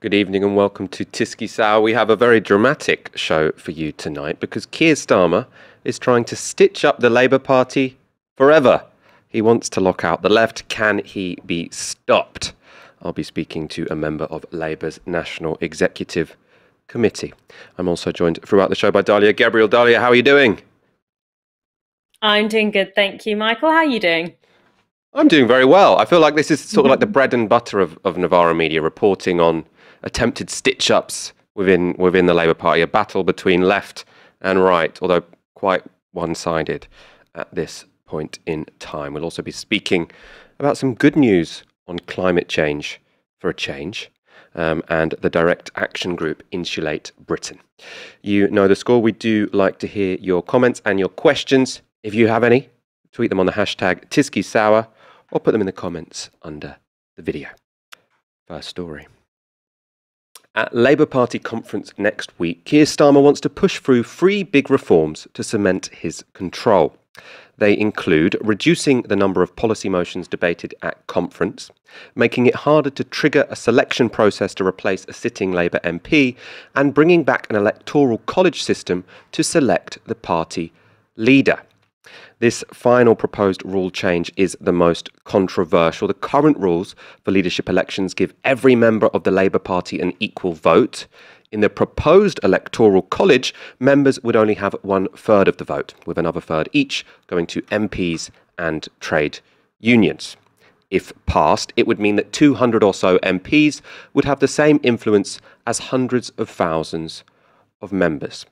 Good evening and welcome to TyskySour. We have a very dramatic show for you tonight because Keir Starmer is trying to stitch up the Labour Party forever. He wants to lock out the left. Can he be stopped? I'll be speaking to a member of Labour's National Executive Committee. I'm also joined throughout the show by Dalia Gebrial. Dalia, how are you doing? I'm doing good, thank you, Michael. How are you doing? I'm doing very well. I feel like this is sort of like the bread and butter of Novara Media, reporting on attempted stitch-ups within the Labour Party, a battle between left and right, although quite one-sided at this point in time. We'll also be speaking about some good news on climate change for a change, and the direct action group Insulate Britain. You know the score. We do like to hear your comments and your questions. If you have any, tweet them on the hashtag TyskySour or put them in the comments under the video. First story. At Labour Party conference next week, Keir Starmer wants to push through three big reforms to cement his control. They include reducing the number of policy motions debated at conference, making it harder to trigger a selection process to replace a sitting Labour MP, and bringing back an electoral college system to select the party leader. This final proposed rule change is the most controversial. The current rules for leadership elections give every member of the Labour Party an equal vote. In the proposed electoral college, members would only have 1/3 of the vote, with another third each going to MPs and trade unions. If passed, it would mean that 200 or so MPs would have the same influence as hundreds of thousands of members.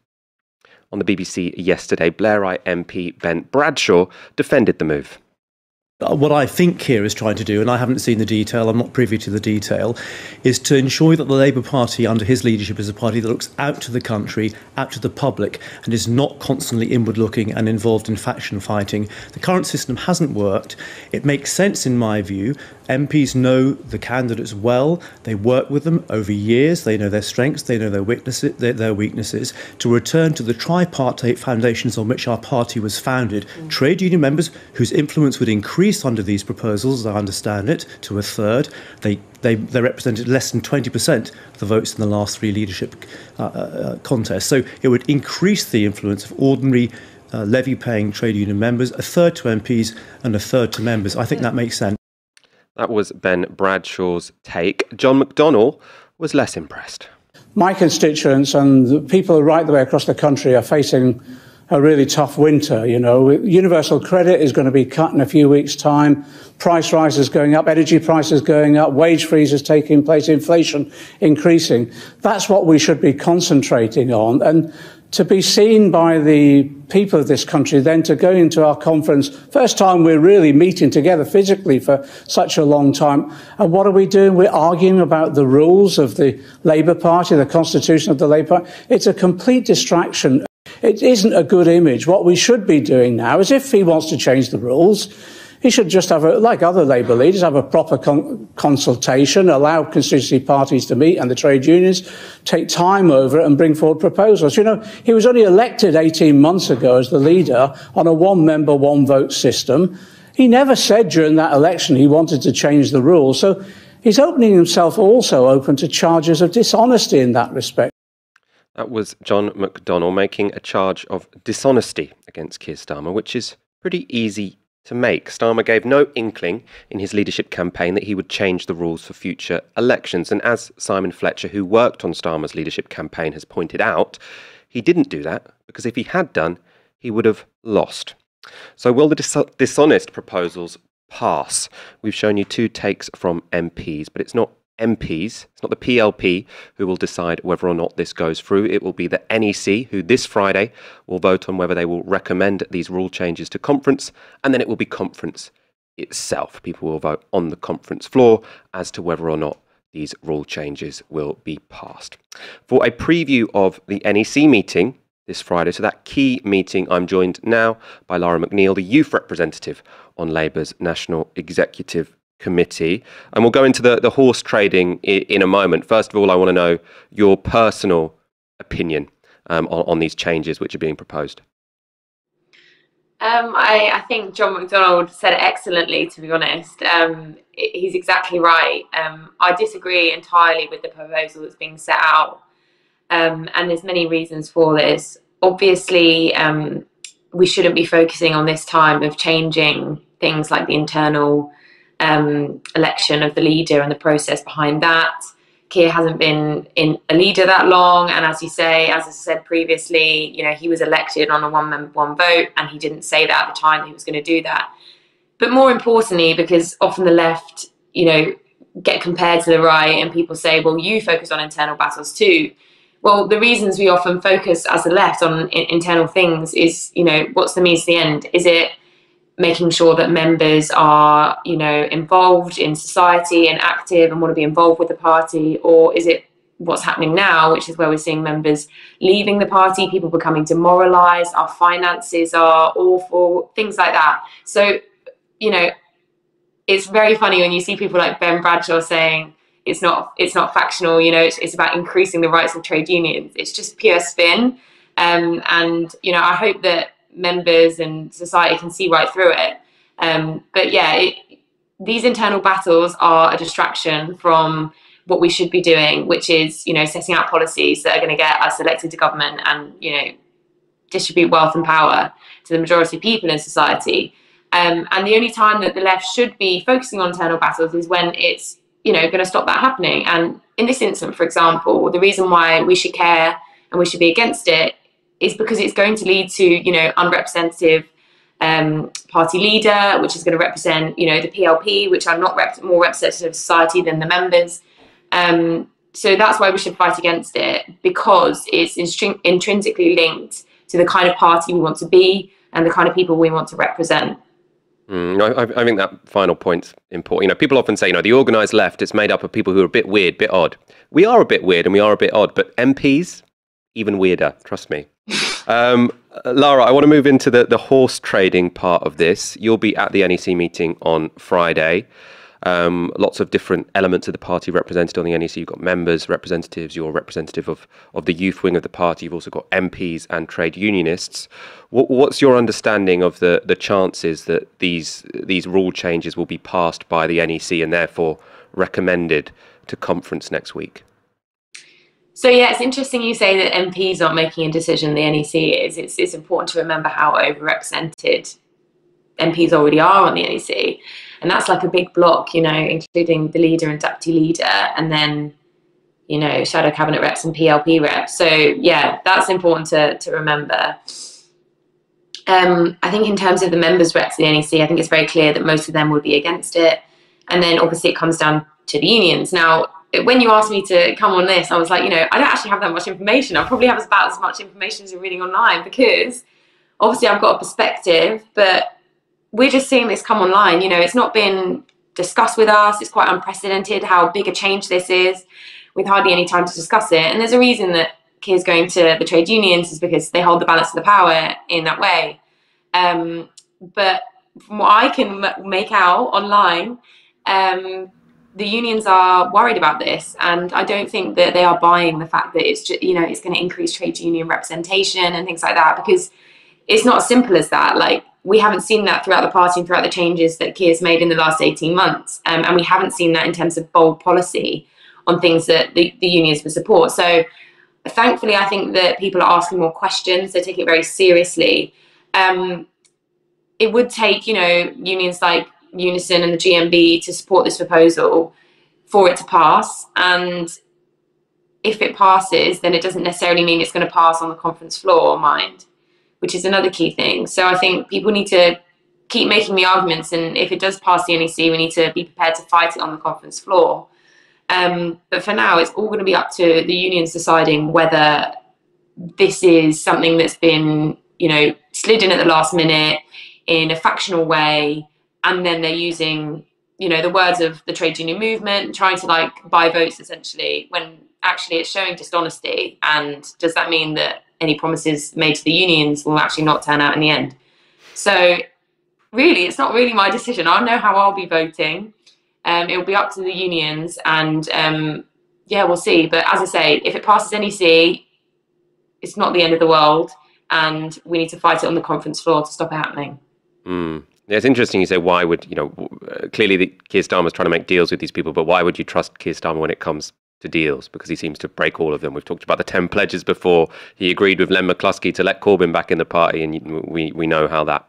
On the BBC yesterday, Blairite MP Ben Bradshaw defended the move. What I think Keir is trying to do, and I haven't seen the detail, I'm not privy to the detail, is to ensure that the Labour Party under his leadership is a party that looks out to the country, out to the public, and is not constantly inward-looking and involved in faction fighting. The current system hasn't worked. It makes sense, in my view. MPs know the candidates well. They work with them over years. They know their strengths. They know their weaknesses. To return to the tripartite foundations on which our party was founded, trade union members whose influence would increase under these proposals, as I understand it, to a third. They represented less than 20% of the votes in the last three leadership contests. So it would increase the influence of ordinary levy-paying trade union members, a third to MPs and a third to members. I think that makes sense. That was Ben Bradshaw's take. John McDonnell was less impressed. My constituents and people right the way across the country are facing a really tough winter, you know. Universal credit is going to be cut in a few weeks' time. Price rise is going up, energy prices going up, wage freeze is taking place, inflation increasing. That's what we should be concentrating on. And to be seen by the people of this country then to go into our conference, first time we're really meeting together physically for such a long time. And what are we doing? We're arguing about the rules of the Labour Party, the constitution of the Labour Party. It's a complete distraction. It isn't a good image. What we should be doing now is, if he wants to change the rules, he should just have, like other Labour leaders, have a proper consultation, allow constituency parties to meet and the trade unions, take time over it and bring forward proposals. You know, he was only elected 18 months ago as the leader on a one-member, one-vote system. He never said during that election he wanted to change the rules. So he's opening himself also open to charges of dishonesty in that respect. That was John McDonnell making a charge of dishonesty against Keir Starmer, which is pretty easy to make. Starmer gave no inkling in his leadership campaign that he would change the rules for future elections. And as Simon Fletcher, who worked on Starmer's leadership campaign, has pointed out, he didn't do that because if he had done, he would have lost. So will the dishonest proposals pass? We've shown you two takes from MPs, but it's not MPs, it's not the PLP who will decide whether or not this goes through. It will be the NEC who this Friday will vote on whether they will recommend these rule changes to conference, and then it will be conference itself. People will vote on the conference floor as to whether or not these rule changes will be passed. For a preview of the NEC meeting this Friday, so that key meeting, I'm joined now by Lara McNeil, the youth representative on Labour's National Executive Committee, and we'll go into the horse trading in a moment. First of all, I want to know your personal opinion on these changes which are being proposed. I think John McDonnell said it excellently, to be honest. He's exactly right. I disagree entirely with the proposal that's being set out, and there's many reasons for this. Obviously, we shouldn't be focusing on this time of changing things like the internal election of the leader and the process behind that. Keir hasn't been in a leader that long, and as you say, as I said previously, you know, he was elected on a one vote, and he didn't say that at the time that he was going to do that. But more importantly, because often the left, you know, get compared to the right, and people say, well, you focus on internal battles too. Well, the reasons we often focus as the left on internal things is, you know, what's the means to the end? Is it making sure that members are, you know, involved in society and active and want to be involved with the party? Or is it what's happening now, which is where we're seeing members leaving the party, people becoming demoralised, our finances are awful, things like that. So, you know, it's very funny when you see people like Ben Bradshaw saying it's not factional, you know, it's about increasing the rights of trade unions. It's just pure spin. And, you know, I hope that members and society can see right through it. But yeah, these internal battles are a distraction from what we should be doing, which is, you know, setting out policies that are going to get us elected to government and, you know, distribute wealth and power to the majority of people in society. And the only time that the left should be focusing on internal battles is when it's, you know, going to stop that happening. And in this instance, for example, the reason why we should care and we should be against it is because it's going to lead to, you know, unrepresentative party leader, which is going to represent, you know, the PLP, which are not more representative of society than the members. So that's why we should fight against it, because it's intrinsically linked to the kind of party we want to be and the kind of people we want to represent. I think that final point's important. You know, people often say, you know, the organised left, it's made up of people who are a bit weird, bit odd. We are a bit weird and we are a bit odd, but MPs, even weirder, trust me. Lara, I want to move into the horse trading part of this. You'll be at the NEC meeting on Friday. Lots of different elements of the party represented on the NEC. You've got members, representatives, you're representative of the youth wing of the party. You've also got MPs and trade unionists. What's your understanding of the chances that these rule changes will be passed by the NEC and therefore recommended to conference next week? So yeah, it's interesting you say that MPs aren't making a decision, the NEC is. It's important to remember how overrepresented MPs already are on the NEC. And that's like a big block, you know, including the leader and deputy leader, and then, you know, shadow cabinet reps and PLP reps. So yeah, that's important to remember. I think in terms of the members reps of the NEC, I think it's very clear that most of them would be against it. And then obviously it comes down to the unions. Now, when you asked me to come on this, I was like, you know, I don't actually have that much information. I probably have about as much information as you're reading online, because obviously I've got a perspective, but we're just seeing this come online. You know, it's not been discussed with us. It's quite unprecedented how big a change this is, with hardly any time to discuss it. And there's a reason that Keir's going to the trade unions, is because they hold the balance of the power in that way. But from what I can make out online, the unions are worried about this, and I don't think that they are buying the fact that it's, you know, it's going to increase trade union representation and things like that, because it's not as simple as that. Like, we haven't seen that throughout the party and throughout the changes that Keir's made in the last 18 months. And we haven't seen that in terms of bold policy on things that the unions would support. So thankfully, I think that people are asking more questions. They take it very seriously. It would take, you know, unions like Unison and the GMB to support this proposal for it to pass, and if it passes, then it doesn't necessarily mean it's going to pass on the conference floor, mind, which is another key thing. So I think people need to keep making the arguments, and if it does pass the NEC, we need to be prepared to fight it on the conference floor. But for now, it's all going to be up to the unions deciding whether this is something that's been, you know, slid in at the last minute in a factional way. And then they're using, you know, the words of the trade union movement, trying to like buy votes essentially, when actually it's showing dishonesty. And does that mean that any promises made to the unions will actually not turn out in the end? So really, it's not really my decision. I'll know how I'll be voting. It'll be up to the unions, and yeah, we'll see. But as I say, if it passes NEC, it's not the end of the world. and we need to fight it on the conference floor to stop it happening. Mm. It's interesting you say, why would, you know, clearly Keir Starmer's trying to make deals with these people, but why would you trust Keir Starmer when it comes to deals? Because he seems to break all of them. We've talked about the 10 pledges before. He agreed with Len McCluskey to let Corbyn back in the party, and we know how that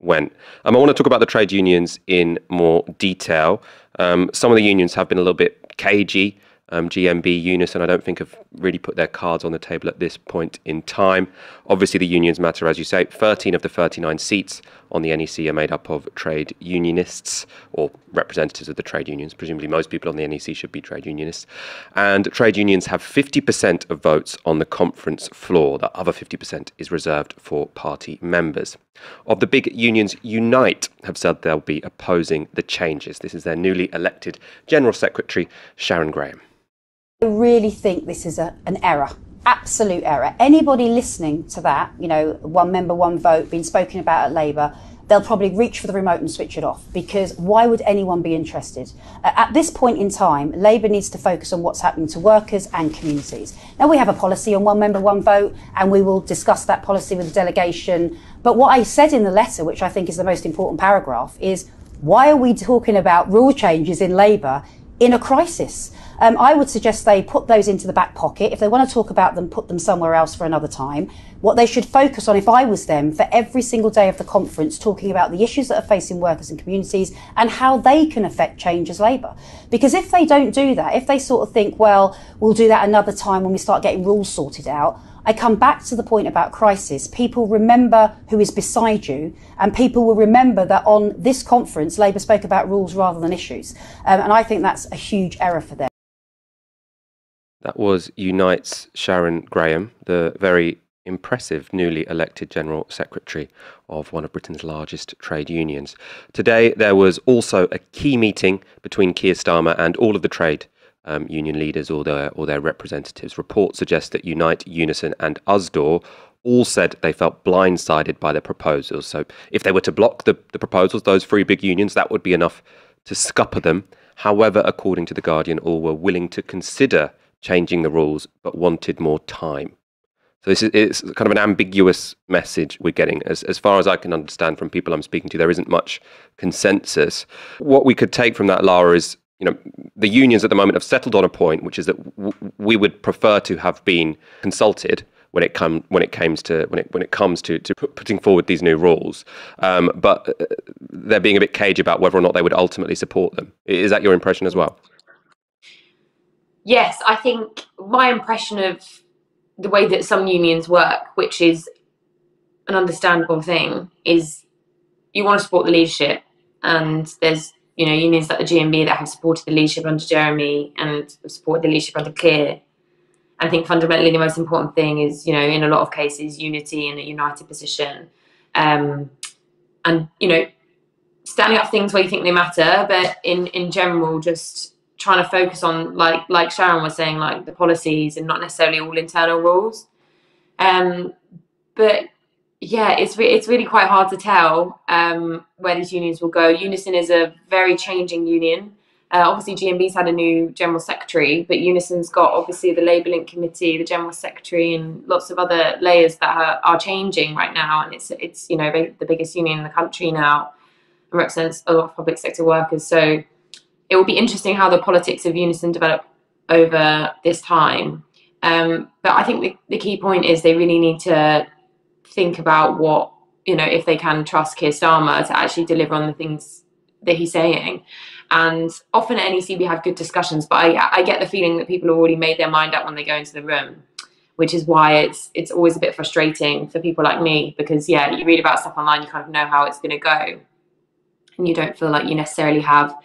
went. I want to talk about the trade unions in more detail. Some of the unions have been a little bit cagey. GMB, Unison, I don't think have really put their cards on the table at this point in time. Obviously, the unions matter, as you say. 13 of the 39 seats on the NEC are made up of trade unionists or representatives of the trade unions. Presumably, most people on the NEC should be trade unionists. And trade unions have 50% of votes on the conference floor. The other 50% is reserved for party members. Of the big unions, Unite have said they'll be opposing the changes. This is their newly elected General Secretary, Sharon Graham. I really think this is an error, absolute error. Anybody listening to that, you know, one member, one vote being spoken about at Labour, they'll probably reach for the remote and switch it off, because why would anyone be interested? At this point in time, Labour needs to focus on what's happening to workers and communities. Now, we have a policy on one member, one vote, and we will discuss that policy with the delegation. But what I said in the letter, which I think is the most important paragraph, is why are we talking about rule changes in Labour in a crisis? I would suggest they put those into the back pocket. If they want to talk about them, put them somewhere else for another time. What they should focus on, if I was them, for every single day of the conference, talking about the issues that are facing workers and communities and how they can affect change as Labour. Because if they don't do that, if they sort of think, well, we'll do that another time when we start getting rules sorted out, I come back to the point about crisis. People remember who is beside you, and people will remember that on this conference, Labour spoke about rules rather than issues. And I think that's a huge error for them. That was Unite's Sharon Graham, the very impressive newly elected General Secretary of one of Britain's largest trade unions. Today, there was also a key meeting between Keir Starmer and all of the trade union leaders or their representatives. Reports suggest that Unite, Unison and USDAW all said they felt blindsided by the proposals. So if they were to block the proposals, those three big unions, that would be enough to scupper them. However, according to The Guardian, all were willing to consider changing the rules but wanted more time. So this is kind of an ambiguous message we're getting. As far as I can understand from people I'm speaking to, there isn't much consensus. What we could take from that, Lara, is, you know, the unions at the moment have settled on a point, which is that we would prefer to have been consulted when it comes to putting forward these new rules, but they're being a bit cagey about whether or not they would ultimately support them. Is that your impression as well? Yes, I think my impression of the way that some unions work, which is an understandable thing, is you want to support the leadership, and there's, you know, unions like the GMB that have supported the leadership under Jeremy and supported the leadership under Keir. I think fundamentally the most important thing is, you know, in a lot of cases, unity and a united position. And, you know, standing up for things where you think they matter, but in general, just trying to focus on, like Sharon was saying, like the policies and not necessarily all internal rules. But yeah, it's really quite hard to tell where these unions will go. Unison is a very changing union. Obviously, GMB's had a new General Secretary, but Unison's got obviously the Labour Link Committee, the General Secretary, and lots of other layers that are changing right now. And it's you know, the biggest union in the country now and represents a lot of public sector workers. So it will be interesting how the politics of Unison develop over this time. But I think the key point is they really need to think about what, you know, if they can trust Keir Starmer to actually deliver on the things that he's saying. And often at NEC we have good discussions, but I get the feeling that people have already made their mind up when they go into the room, which is why it's always a bit frustrating for people like me, because yeah, you read about stuff online, you kind of know how it's going to go, and you don't feel like you necessarily have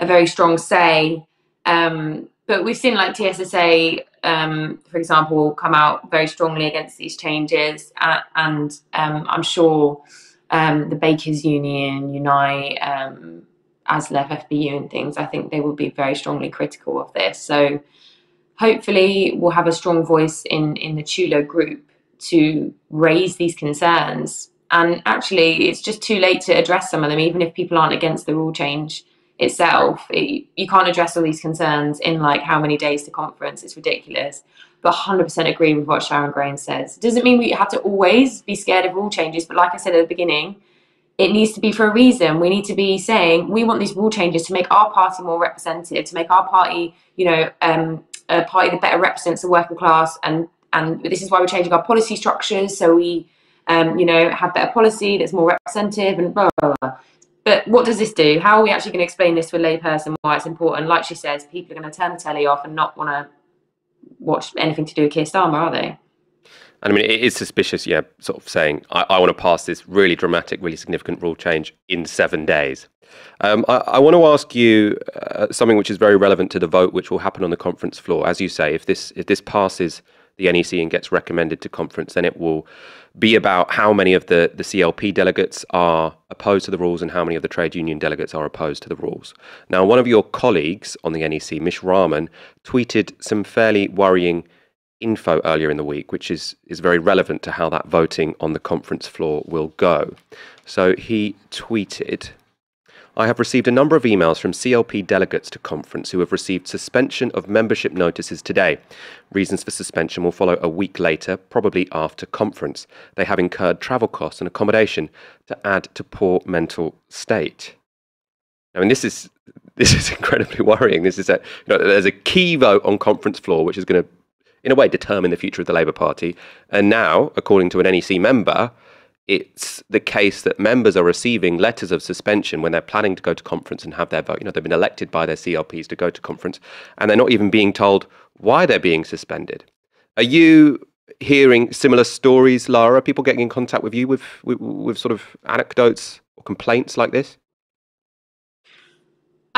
a very strong say. But we've seen like TSSA, for example, come out very strongly against these changes, and I'm sure the Bakers Union, Unite, ASLEF, FBU and things, I think they will be very strongly critical of this. So hopefully we'll have a strong voice in the Chulo group to raise these concerns. And actually, it's just too late to address some of them, even if people aren't against the rule change. itself. You can't address all these concerns in like how many days to conference. It's ridiculous. But 100% agree with what Sharon Graham says. It doesn't mean we have to always be scared of rule changes, but like I said at the beginning, it needs to be for a reason. We need to be saying we want these rule changes to make our party more representative, to make our party, you know, a party that better represents the working class. And this is why we're changing our policy structures so we, you know, have better policy that's more representative and blah, blah, blah. But what does this do? How are we actually going to explain this to a layperson why it's important? Like she says, people are going to turn the telly off and not want to watch anything to do with Keir Starmer, are they? And I mean, it is suspicious, yeah, sort of saying, I want to pass this really dramatic, really significant rule change in 7 days. I want to ask you something which is very relevant to the vote, which will happen on the conference floor. As you say, if this passes the NEC and gets recommended to conference, then it will be about how many of the CLP delegates are opposed to the rules and how many of the trade union delegates are opposed to the rules. Now, one of your colleagues on the NEC, Mish Rahman, tweeted some fairly worrying info earlier in the week, which is very relevant to how that voting on the conference floor will go. So he tweeted, "I have received a number of emails from CLP delegates to conference who have received suspension of membership notices today. Reasons for suspension will follow a week later, probably after conference. They have incurred travel costs and accommodation to add to poor mental state." I mean, this is incredibly worrying. This is there's a key vote on conference floor, which is going to, in a way, determine the future of the Labour Party. And now, according to an NEC member, it's the case that members are receiving letters of suspension when they're planning to go to conference and have their vote. You know, they've been elected by their CLPs to go to conference, and they're not even being told why they're being suspended. Are you hearing similar stories, Lara? Are people getting in contact with you with sort of anecdotes or complaints like this?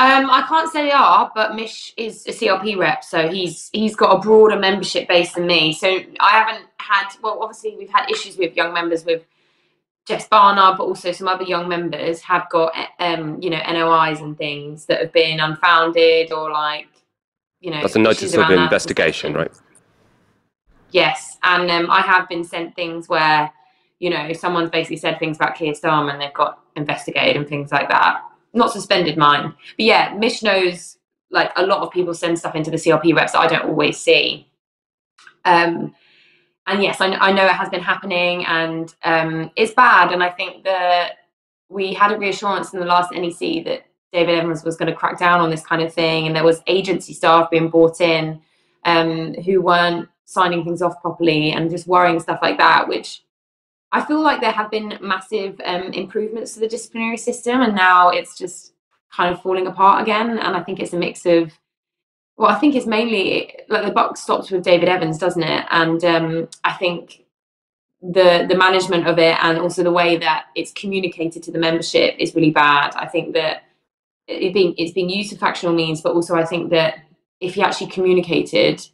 I can't say they are, but Mish is a CLP rep, so he's got a broader membership base than me. So I haven't had, well, obviously we've had issues with young members with Jess Barnard, but also some other young members have got, you know, NOIs and things that have been unfounded or like, you know. That's a notice of investigation, right? Yes. And I have been sent things where, you know, someone's basically said things about Keir Starmer and they've got investigated and things like that. Not suspended mine. But yeah, Mish knows, like, a lot of people send stuff into the CLP reps that I don't always see. And yes, I know it has been happening, and it's bad. And I think that we had a reassurance in the last NEC that David Evans was going to crack down on this kind of thing. And there was agency staff being brought in who weren't signing things off properly and just worrying stuff like that, which I feel like there have been massive improvements to the disciplinary system. And now it's just kind of falling apart again. And I think it's a mix of, well, I think it's mainly like the buck stops with David Evans, doesn't it? And I think the management of it and also the way that it's communicated to the membership is really bad. I think that it's been used to factional means, but also I think that if he actually communicated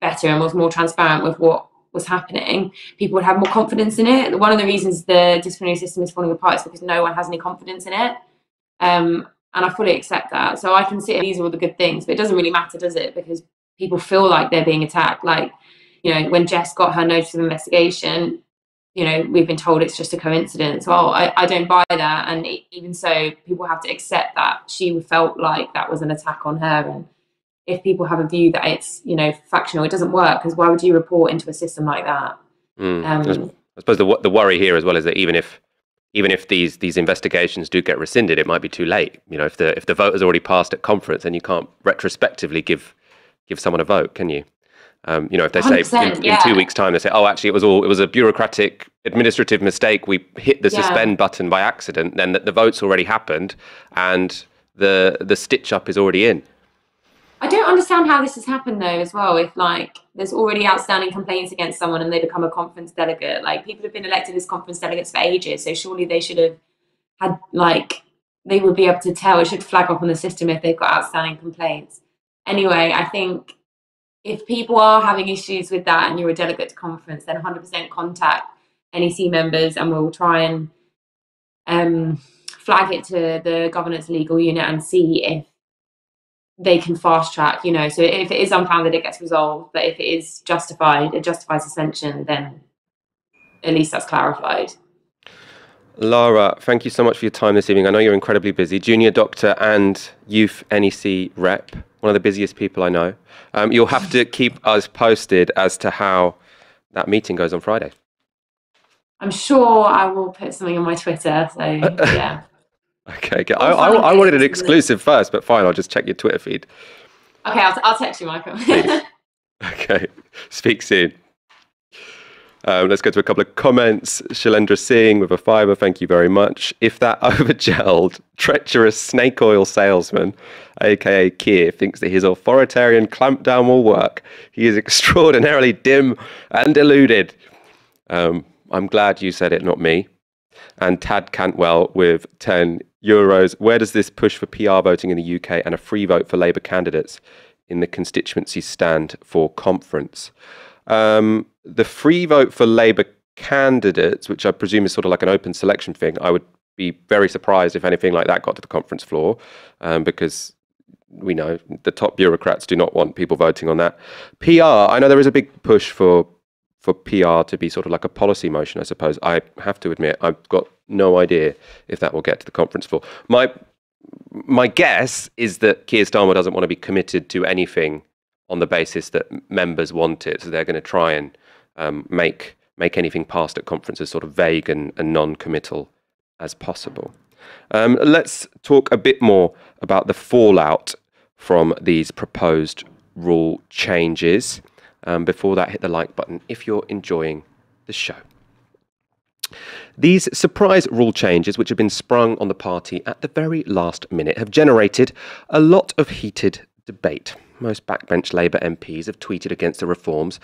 better and was more transparent with what was happening, people would have more confidence in it. One of the reasons the disciplinary system is falling apart is because no one has any confidence in it. And I fully accept that. So I consider these are all the good things, but it doesn't really matter, does it? Because people feel like they're being attacked. Like, you know, when Jess got her notice of investigation, you know, we've been told it's just a coincidence. Well, I don't buy that. And even so, people have to accept that she felt like that was an attack on her. And if people have a view that it's, you know, factional, it doesn't work, because why would you report into a system like that? I suppose the worry here as well is that even if these investigations do get rescinded, it might be too late. You know, if the vote has already passed at conference, then you can't retrospectively give someone a vote, can you? You know, if they say in 2 weeks' time, they say, "Oh, actually, it was a bureaucratic administrative mistake. We hit the suspend button by accident." Then the vote's already happened, and the stitch up is already in. I don't understand how this has happened, though, as well. If, like, there's already outstanding complaints against someone and they become a conference delegate, like, people have been elected as conference delegates for ages, so surely they should have had, like, they would be able to tell. It should flag up on the system if they've got outstanding complaints. Anyway, I think if people are having issues with that and you're a delegate to conference, then 100% contact NEC members and we'll try and flag it to the governance legal unit and see if they can fast track, you know. So if it is unfounded, it gets resolved. But if it is justified, it justifies suspension, then at least that's clarified. Lara, thank you so much for your time this evening. I know you're incredibly busy, junior doctor and youth NEC rep, one of the busiest people I know. You'll have to keep us posted as to how that meeting goes on Friday. I'm sure I will put something on my Twitter, so yeah. Okay, good. I wanted an exclusive first, but fine, I'll just check your Twitter feed. Okay, I'll text you, Michael. Okay, speak soon. Let's go to a couple of comments. Shailendra Singh with a fiver, thank you very much. If that overgelled, treacherous snake oil salesman, aka Keir, thinks that his authoritarian clampdown will work, he is extraordinarily dim and deluded. I'm glad you said it, not me. And Tad Cantwell with €10. Where does this push for PR voting in the UK and a free vote for Labour candidates in the constituency stand for conference? The free vote for Labour candidates, which I presume is sort of like an open selection thing, I would be very surprised if anything like that got to the conference floor, because we know the top bureaucrats do not want people voting on that. PR, I know there is a big push for PR to be sort of like a policy motion, I suppose. I have to admit, I've got no idea if that will get to the conference floor. My guess is that Keir Starmer doesn't want to be committed to anything on the basis that members want it, so they're going to try and make anything passed at conferences sort of vague and non-committal as possible. Let's talk a bit more about the fallout from these proposed rule changes. Before that, hit the like button if you're enjoying the show. These surprise rule changes, which have been sprung on the party at the very last minute, have generated a lot of heated debate. Most backbench Labour MPs have tweeted against the reforms,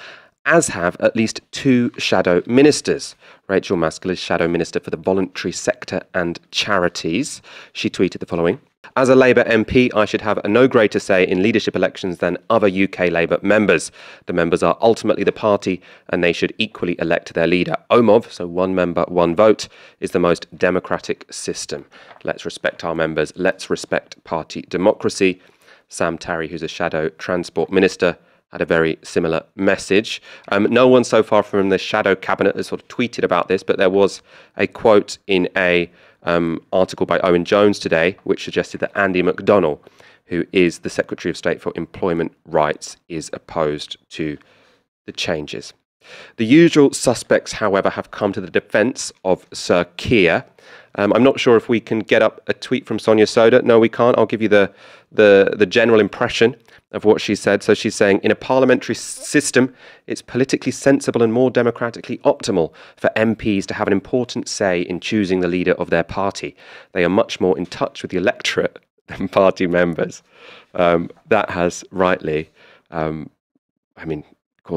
as have at least two shadow ministers. Rachel Maskell is shadow minister for the voluntary sector and charities. She tweeted the following: as a Labour MP, I should have a no greater say in leadership elections than other UK Labour members. The members are ultimately the party and they should equally elect their leader. OMOV, so one member, one vote, is the most democratic system. Let's respect our members. Let's respect party democracy. Sam Tarry, who's a shadow transport minister, had a very similar message. No one so far from the shadow cabinet has sort of tweeted about this, but there was a quote in a article by Owen Jones today, which suggested that Andy McDonnell, who is the Secretary of State for Employment Rights, is opposed to the changes. The usual suspects, however, have come to the defence of Sir Keir. I'm not sure if we can get up a tweet from Sonia Sodha. No, we can't. I'll give you the general impression of what she said. So she's saying, in a parliamentary system, it's politically sensible and more democratically optimal for MPs to have an important say in choosing the leader of their party. They are much more in touch with the electorate than party members. That has rightly, caused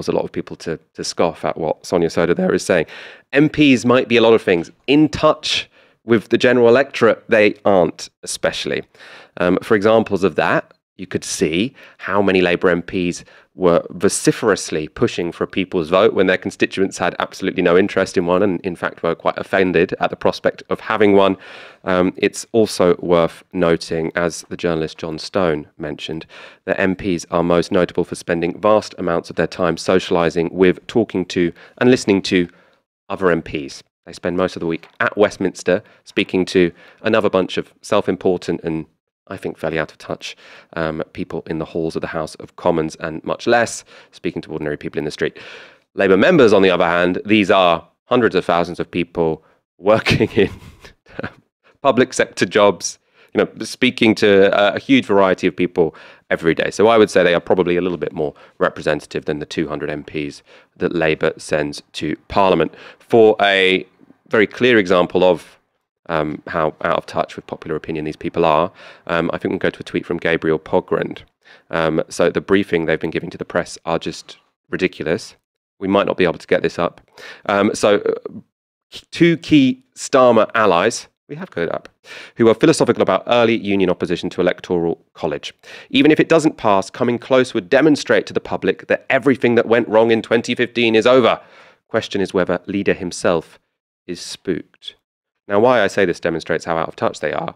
a lot of people to scoff at what Sonia Sodha there is saying. MPs might be a lot of things. In touch with the general electorate, they aren't, especially. For examples of that, you could see how many Labour MPs were vociferously pushing for a people's vote when their constituents had absolutely no interest in one and, in fact, were quite offended at the prospect of having one. It's also worth noting, as the journalist John Stone mentioned, that MPs are most notable for spending vast amounts of their time socialising with, talking to and listening to other MPs. They spend most of the week at Westminster speaking to another bunch of self-important and I think fairly out of touch people in the halls of the House of Commons, and much less speaking to ordinary people in the street. Labour members, on the other hand, these are hundreds of thousands of people working in public sector jobs, speaking to a huge variety of people every day. So I would say they are probably a little bit more representative than the 200 MPs that Labour sends to Parliament. For a very clear example of how out of touch with popular opinion these people are, I think we'll go to a tweet from Gabriel Pogrand. So the briefing they've been giving to the press are just ridiculous. We might not be able to get this up. So two key Starmer allies, we have got it up, who are philosophical about early union opposition to electoral college. Even if it doesn't pass, coming close would demonstrate to the public that everything that went wrong in 2015 is over. Question is whether leader himself is spooked. Now, why I say this demonstrates how out of touch they are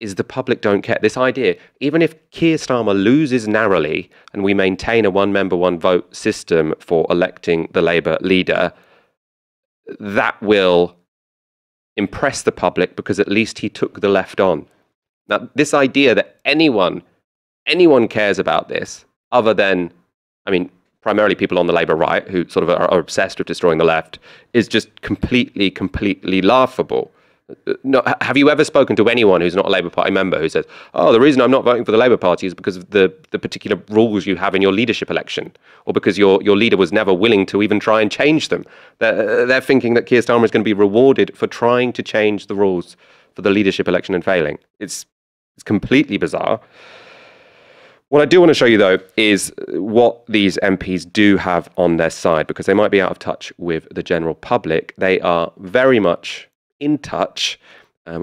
is the public don't care. This idea, even if Keir Starmer loses narrowly and we maintain a one-member, one-vote system for electing the Labour leader, that will impress the public because at least he took the left on. Now, this idea that anyone cares about this, other than, I mean, primarily people on the Labour right who sort of are obsessed with destroying the left, is just completely laughable. No, have you ever spoken to anyone who's not a Labour Party member who says, oh, the reason I'm not voting for the Labour Party is because of the particular rules you have in your leadership election, or because your leader was never willing to even try and change them? They're thinking that Keir Starmer is going to be rewarded for trying to change the rules for the leadership election and failing. It's completely bizarre. What I do want to show you, though, is what these MPs do have on their side, because they might be out of touch with the general public. They are very much in touch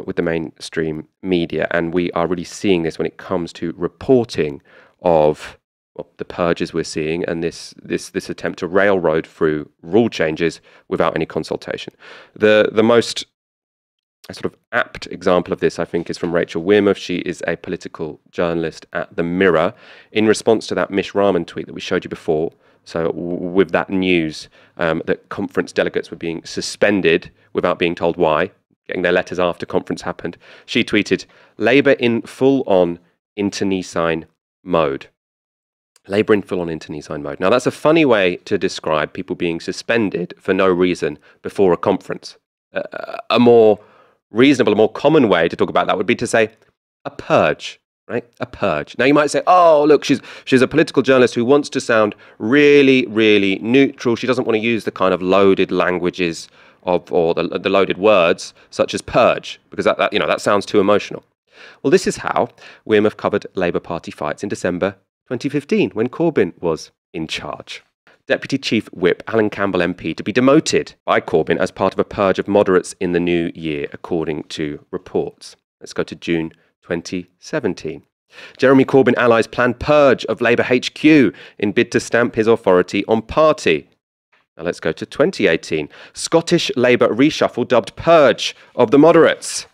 with the mainstream media, and we are really seeing this when it comes to reporting of, well, the purges we're seeing and this attempt to railroad through rule changes without any consultation. The most sort of apt example of this, I think, is from Rachel Wearmouth. She is a political journalist at The Mirror. In response to that Mish Rahman tweet that we showed you before, so with that news that conference delegates were being suspended without being told why, getting their letters after conference happened, she tweeted, "Labour in full-on internecine mode." Labour in full-on internecine mode. Now, that's a funny way to describe people being suspended for no reason before a conference. A more reasonable, a more common way to talk about that would be to say a purge, right? A purge. Now, you might say, oh, look, she's a political journalist who wants to sound really neutral. She doesn't want to use the kind of loaded languages of, or the loaded words such as purge, because that, you know, that sounds too emotional. Well, this is how Wearmouth covered Labour Party fights in December 2015 when Corbyn was in charge. Deputy Chief Whip Alan Campbell MP to be demoted by Corbyn as part of a purge of moderates in the new year, according to reports. Let's go to June 2017. Jeremy Corbyn allies plan purge of Labour HQ in bid to stamp his authority on party. Now let's go to 2018. Scottish Labour reshuffle dubbed purge of the moderates.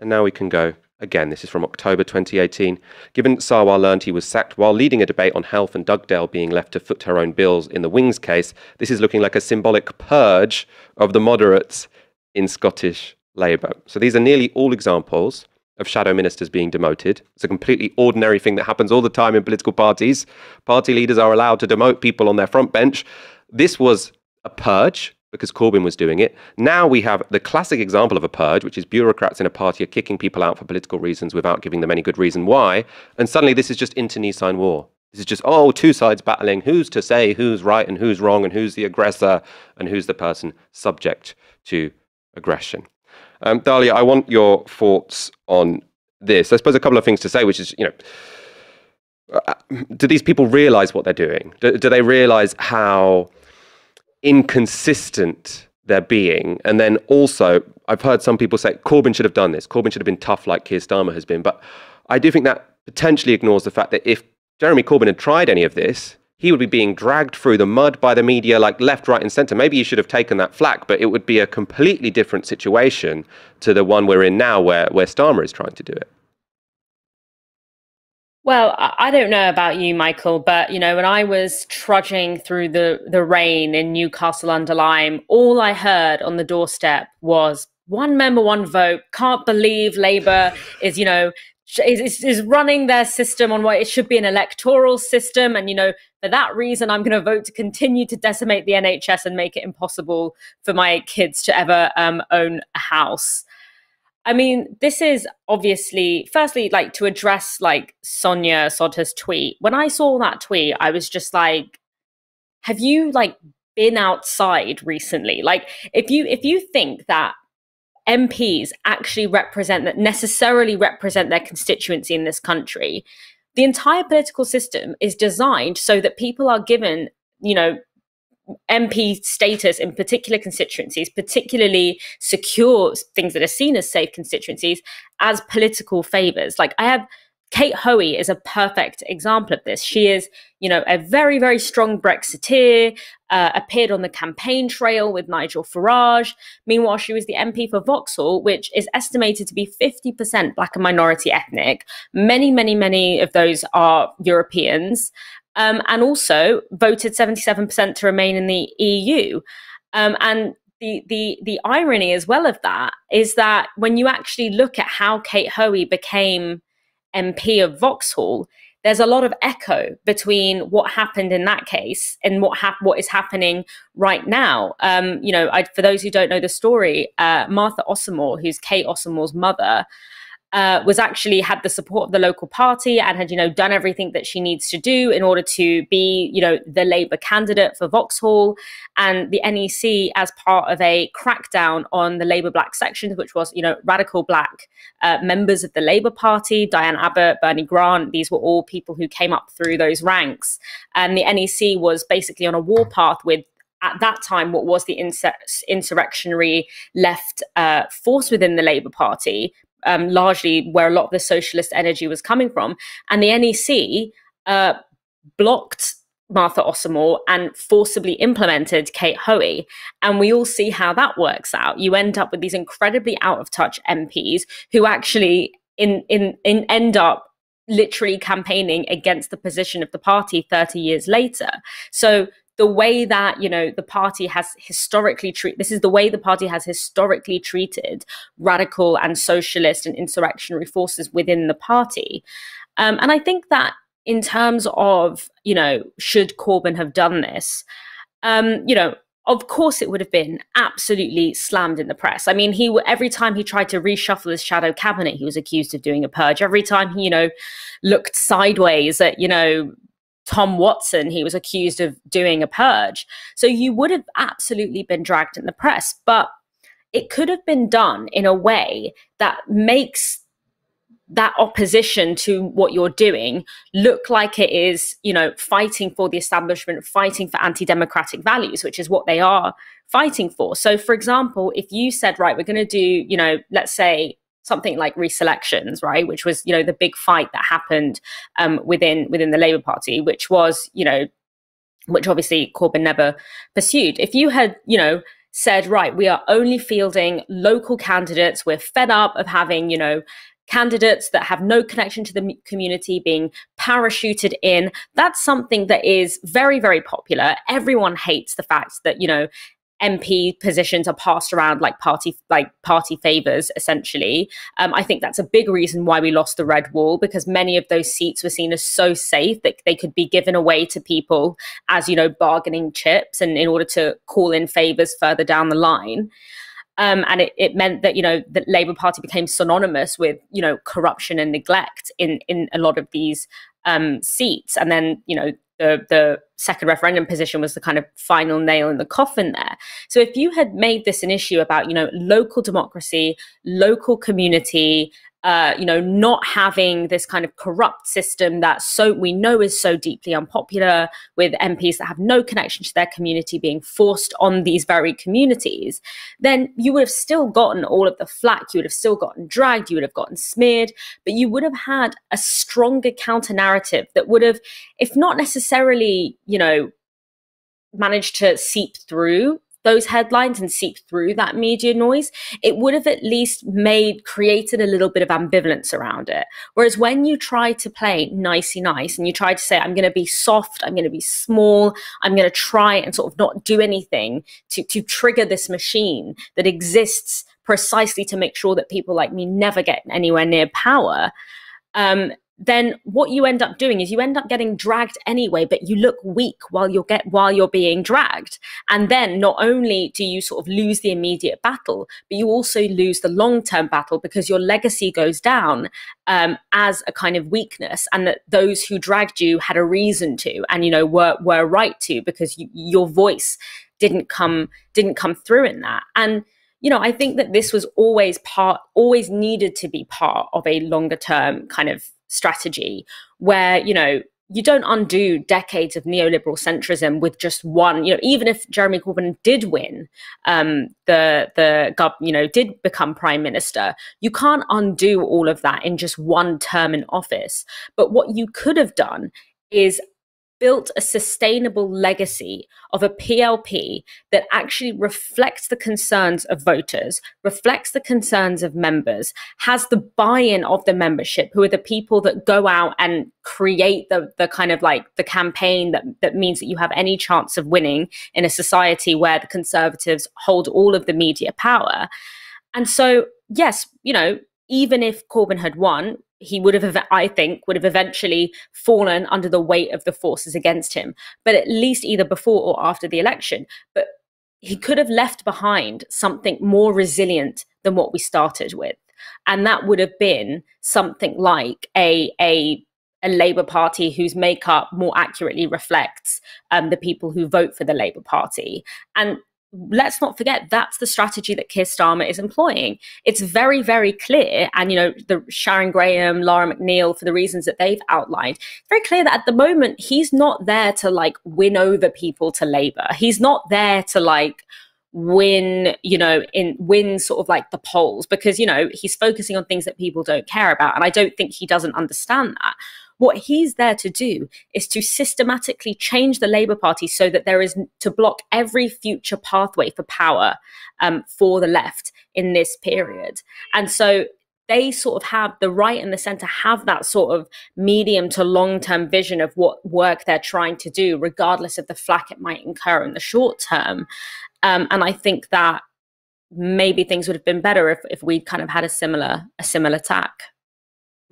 And now we can go. Again, this is from October 2018. Given Sarwar learned he was sacked while leading a debate on health and Dugdale being left to foot her own bills in the Wings case, this is looking like a symbolic purge of the moderates in Scottish Labour. So these are nearly all examples of shadow ministers being demoted. It's a completely ordinary thing that happens all the time in political parties. Party leaders are allowed to demote people on their front bench. This was a purge, because Corbyn was doing it. Now we have the classic example of a purge, which is bureaucrats in a party are kicking people out for political reasons without giving them any good reason why. And suddenly this is just internecine war. This is just, oh, two sides battling. Who's to say who's right and who's wrong and who's the aggressor and who's the person subject to aggression? Dalia, I want your thoughts on this. I suppose a couple of things to say, which is, you know, do these people realise what they're doing? Do they realise how inconsistent they're being? And then also, I've heard some people say Corbyn should have done this. Corbyn should have been tough like Keir Starmer has been. But I do think that potentially ignores the fact that if Jeremy Corbyn had tried any of this, he would be being dragged through the mud by the media, like left, right and centre. Maybe he should have taken that flak, but it would be a completely different situation to the one we're in now where Starmer is trying to do it. Well, I don't know about you, Michael, but, you know, when I was trudging through the rain in Newcastle under Lyme, all I heard on the doorstep was one member, one vote. Can't believe Labour is, you know, is running their system on what it should be an electoral system. And, you know, for that reason, I'm going to vote to continue to decimate the NHS and make it impossible for my kids to ever own a house. I mean, this is obviously, firstly, like, to address like Sonia Sodha's tweet. When I saw that tweet, I was just like, have you like been outside recently? Like, if you think that MPs actually necessarily represent their constituency in this country, the entire political system is designed so that people are given, you know, MP status in particular constituencies, particularly secure things that are seen as safe constituencies, as political favors. Like, I have Kate Hoey is a perfect example of this. She is, you know, a very strong Brexiteer, appeared on the campaign trail with Nigel Farage. Meanwhile, she was the MP for Vauxhall, which is estimated to be 50% black and minority ethnic. Many of those are Europeans. And also voted 77% to remain in the EU. And the irony as well of that is that when you actually look at how Kate Hoey became MP of Vauxhall, there's a lot of echo between what happened in that case and what is happening right now. You know, for those who don't know the story, Martha Osamor, who's Kate Osamor's mother, was actually had the support of the local party and had, you know, done everything that she needs to do in order to be, you know, the Labour candidate for Vauxhall. And the NEC, as part of a crackdown on the Labour black sections, which was, you know, radical black members of the Labour Party, Diane Abbott, Bernie Grant, these were all people who came up through those ranks. And the NEC was basically on a warpath with, at that time, what was the insurrectionary left force within the Labour Party, largely where a lot of the socialist energy was coming from. And the NEC blocked Martha Osamor and forcibly implemented Kate Hoey. And we all see how that works out. You end up with these incredibly out of touch MPs who actually end up literally campaigning against the position of the party 30 years later. So the way that, you know, the party has historically treated, this is the way the party has historically treated radical and socialist and insurrectionary forces within the party. And I think that in terms of, you know, should Corbyn have done this, you know, of course it would have been absolutely slammed in the press. I mean, every time he tried to reshuffle his shadow cabinet, he was accused of doing a purge. Every time he, you know, looked sideways at, you know, Tom Watson, he was accused of doing a purge. So you would have absolutely been dragged in the press, but it could have been done in a way that makes that opposition to what you're doing look like it is, you know, fighting for the establishment, fighting for anti-democratic values, which is what they are fighting for. So for example, if you said, right, we're going to do, you know, let's say something like reselections, right, which was, you know, the big fight that happened within the Labour Party, which was, you know, which obviously Corbyn never pursued. If you had, you know, said, right, we are only fielding local candidates, we're fed up of having, you know, candidates that have no connection to the community being parachuted in, that's something that is very, very popular. Everyone hates the fact that, you know, MP positions are passed around like party favors, essentially. I think that's a big reason why we lost the red wall, because many of those seats were seen as so safe that they could be given away to people as, you know, bargaining chips and in order to call in favors further down the line. And it meant that, you know, the Labour Party became synonymous with, you know, corruption and neglect in a lot of these seats. And then, you know, the second referendum position was the kind of final nail in the coffin there. So if you had made this an issue about, you know, local democracy, local community, you know, not having this kind of corrupt system that we know is so deeply unpopular, with MPs that have no connection to their community being forced on these very communities, then you would have still gotten all of the flack, you would have still gotten dragged, you would have gotten smeared, but you would have had a stronger counter narrative that would have, if not necessarily, you know, managed to seep through those headlines and seep through that media noise, it would have at least created a little bit of ambivalence around it. Whereas when you try to play nicey nice and you try to say, I'm going to be soft, I'm going to be small, I'm going to try and sort of not do anything to trigger this machine that exists precisely to make sure that people like me never get anywhere near power, then what you end up doing is you end up getting dragged anyway, but you look weak while you're being dragged. And then not only do you sort of lose the immediate battle, but you also lose the long-term battle, because your legacy goes down as a kind of weakness, and that those who dragged you had a reason to, and, you know, were right to, because your voice didn't come through in that. And, you know, I think that this was always needed to be part of a longer term kind of strategy where, you know, you don't undo decades of neoliberal centrism with just one, you know, even if Jeremy Corbyn did win, you know, did become prime minister, you can't undo all of that in just one term in office. But what you could have done is built a sustainable legacy of a PLP that actually reflects the concerns of voters, reflects the concerns of members, has the buy-in of the membership, who are the people that go out and create the kind of like the campaign that means that you have any chance of winning in a society where the Conservatives hold all of the media power. And so, yes, you know, even if Corbyn had won, he would have, I think, would have eventually fallen under the weight of the forces against him, but at least either before or after the election. But he could have left behind something more resilient than what we started with. And that would have been something like a Labour Party whose makeup more accurately reflects the people who vote for the Labour Party. And let's not forget, that's the strategy that Keir Starmer is employing. It's very, very clear. And, you know, the Sharon Graham, Lara McNeil, for the reasons that they've outlined, very clear that at the moment, he's not there to like win over people to Labour. He's not there to like win, you know, win sort of like the polls, because, you know, he's focusing on things that people don't care about. And I don't think he doesn't understand that. What he's there to do is to systematically change the Labour Party so that there is to block every future pathway for power for the left in this period. And so they sort of have, the right and the centre have that sort of medium to long-term vision of what work they're trying to do, regardless of the flack it might incur in the short term. And I think that maybe things would have been better if we'd kind of had a similar tack.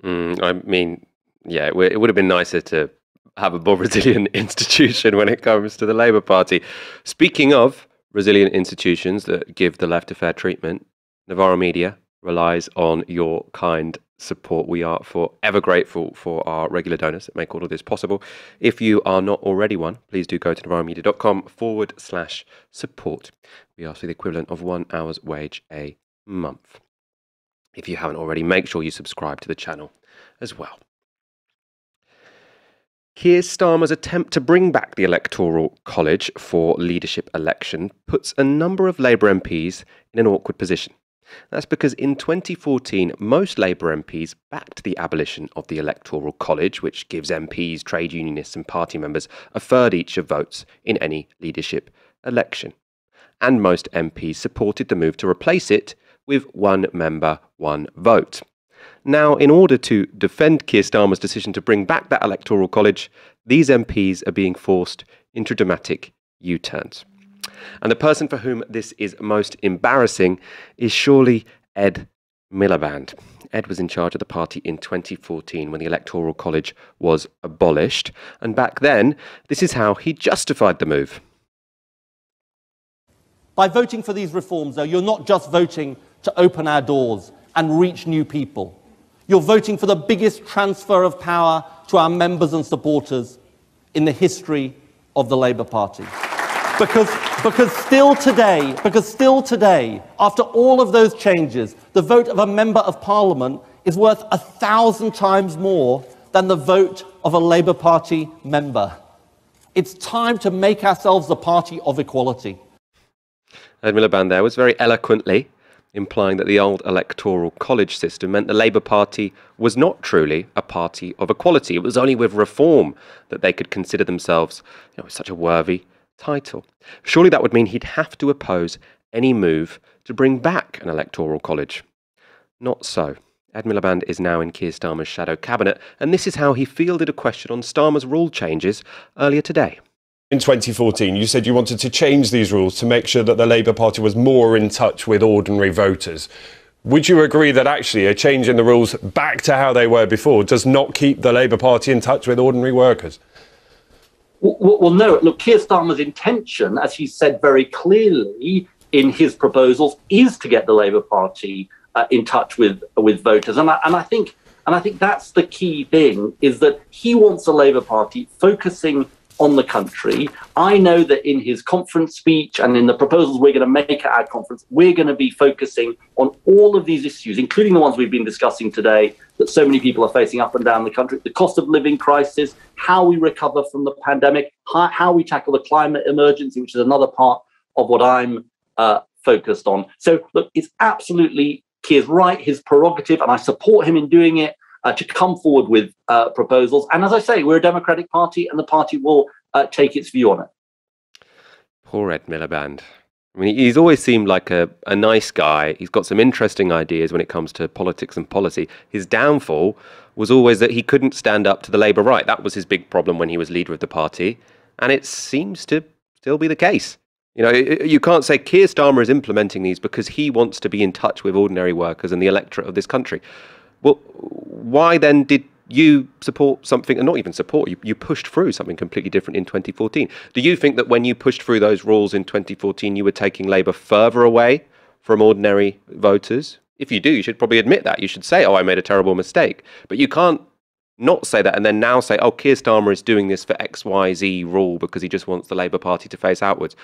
I mean, yeah, it would have been nicer to have a more resilient institution when it comes to the Labour Party. Speaking of resilient institutions that give the left a fair treatment, Novara Media relies on your kind support. We are forever grateful for our regular donors that make all of this possible. If you are not already one, please do go to novaramedia.com/support. We ask for the equivalent of 1 hour's wage a month. If you haven't already, make sure you subscribe to the channel as well. Keir Starmer's attempt to bring back the Electoral College for leadership election puts a number of Labour MPs in an awkward position. That's because in 2014, most Labour MPs backed the abolition of the Electoral College, which gives MPs, trade unionists and party members a third each of votes in any leadership election. And most MPs supported the move to replace it with one member, one vote. Now, in order to defend Keir Starmer's decision to bring back that Electoral College, these MPs are being forced into dramatic U-turns. And the person for whom this is most embarrassing is surely Ed Miliband. Ed was in charge of the party in 2014 when the Electoral College was abolished. And back then, this is how he justified the move. By voting for these reforms, though, you're not just voting to open our doors and reach new people. You're voting for the biggest transfer of power to our members and supporters in the history of the Labour Party. Because still today, after all of those changes, the vote of a Member of Parliament is worth 1,000 times more than the vote of a Labour Party member. It's time to make ourselves the party of equality. Ed Miliband there was very eloquently implying that the old Electoral College system meant the Labour Party was not truly a party of equality. It was only with reform that they could consider themselves, you know, such a worthy title. Surely that would mean he'd have to oppose any move to bring back an Electoral College. Not so. Ed Miliband is now in Keir Starmer's shadow cabinet, and this is how he fielded a question on Starmer's rule changes earlier today. In 2014, you said you wanted to change these rules to make sure that the Labour Party was more in touch with ordinary voters. Would you agree that actually a change in the rules back to how they were before does not keep the Labour Party in touch with ordinary workers? Well, no. Look, Keir Starmer's intention, as he said very clearly in his proposals, is to get the Labour Party in touch with voters. And I think that's the key thing, is that he wants the Labour Party focusing on the country. I know that in his conference speech and in the proposals we're going to make at our conference, we're going to be focusing on all of these issues, including the ones we've been discussing today, that so many people are facing up and down the country: the cost of living crisis, how we recover from the pandemic, how we tackle the climate emergency, which is another part of what I'm focused on. So look, it's absolutely Keir's right, his prerogative, and I support him in doing it. to come forward with proposals. And as I say, we're a democratic party, and the party will take its view on it. Poor Ed Miliband. I mean, he's always seemed like a nice guy. He's got some interesting ideas when it comes to politics and policy. His downfall was always that he couldn't stand up to the Labour right. That was his big problem when he was leader of the party. And it seems to still be the case. You know, you can't say Keir Starmer is implementing these because he wants to be in touch with ordinary workers and the electorate of this country. Well, why then did you support something, and not even support, you pushed through something completely different in 2014? Do you think that when you pushed through those rules in 2014, you were taking Labour further away from ordinary voters? If you do, you should probably admit that. You should say, oh, I made a terrible mistake. But you can't not say that and then now say, oh, Keir Starmer is doing this for X, Y, Z rule because he just wants the Labour Party to face outwards.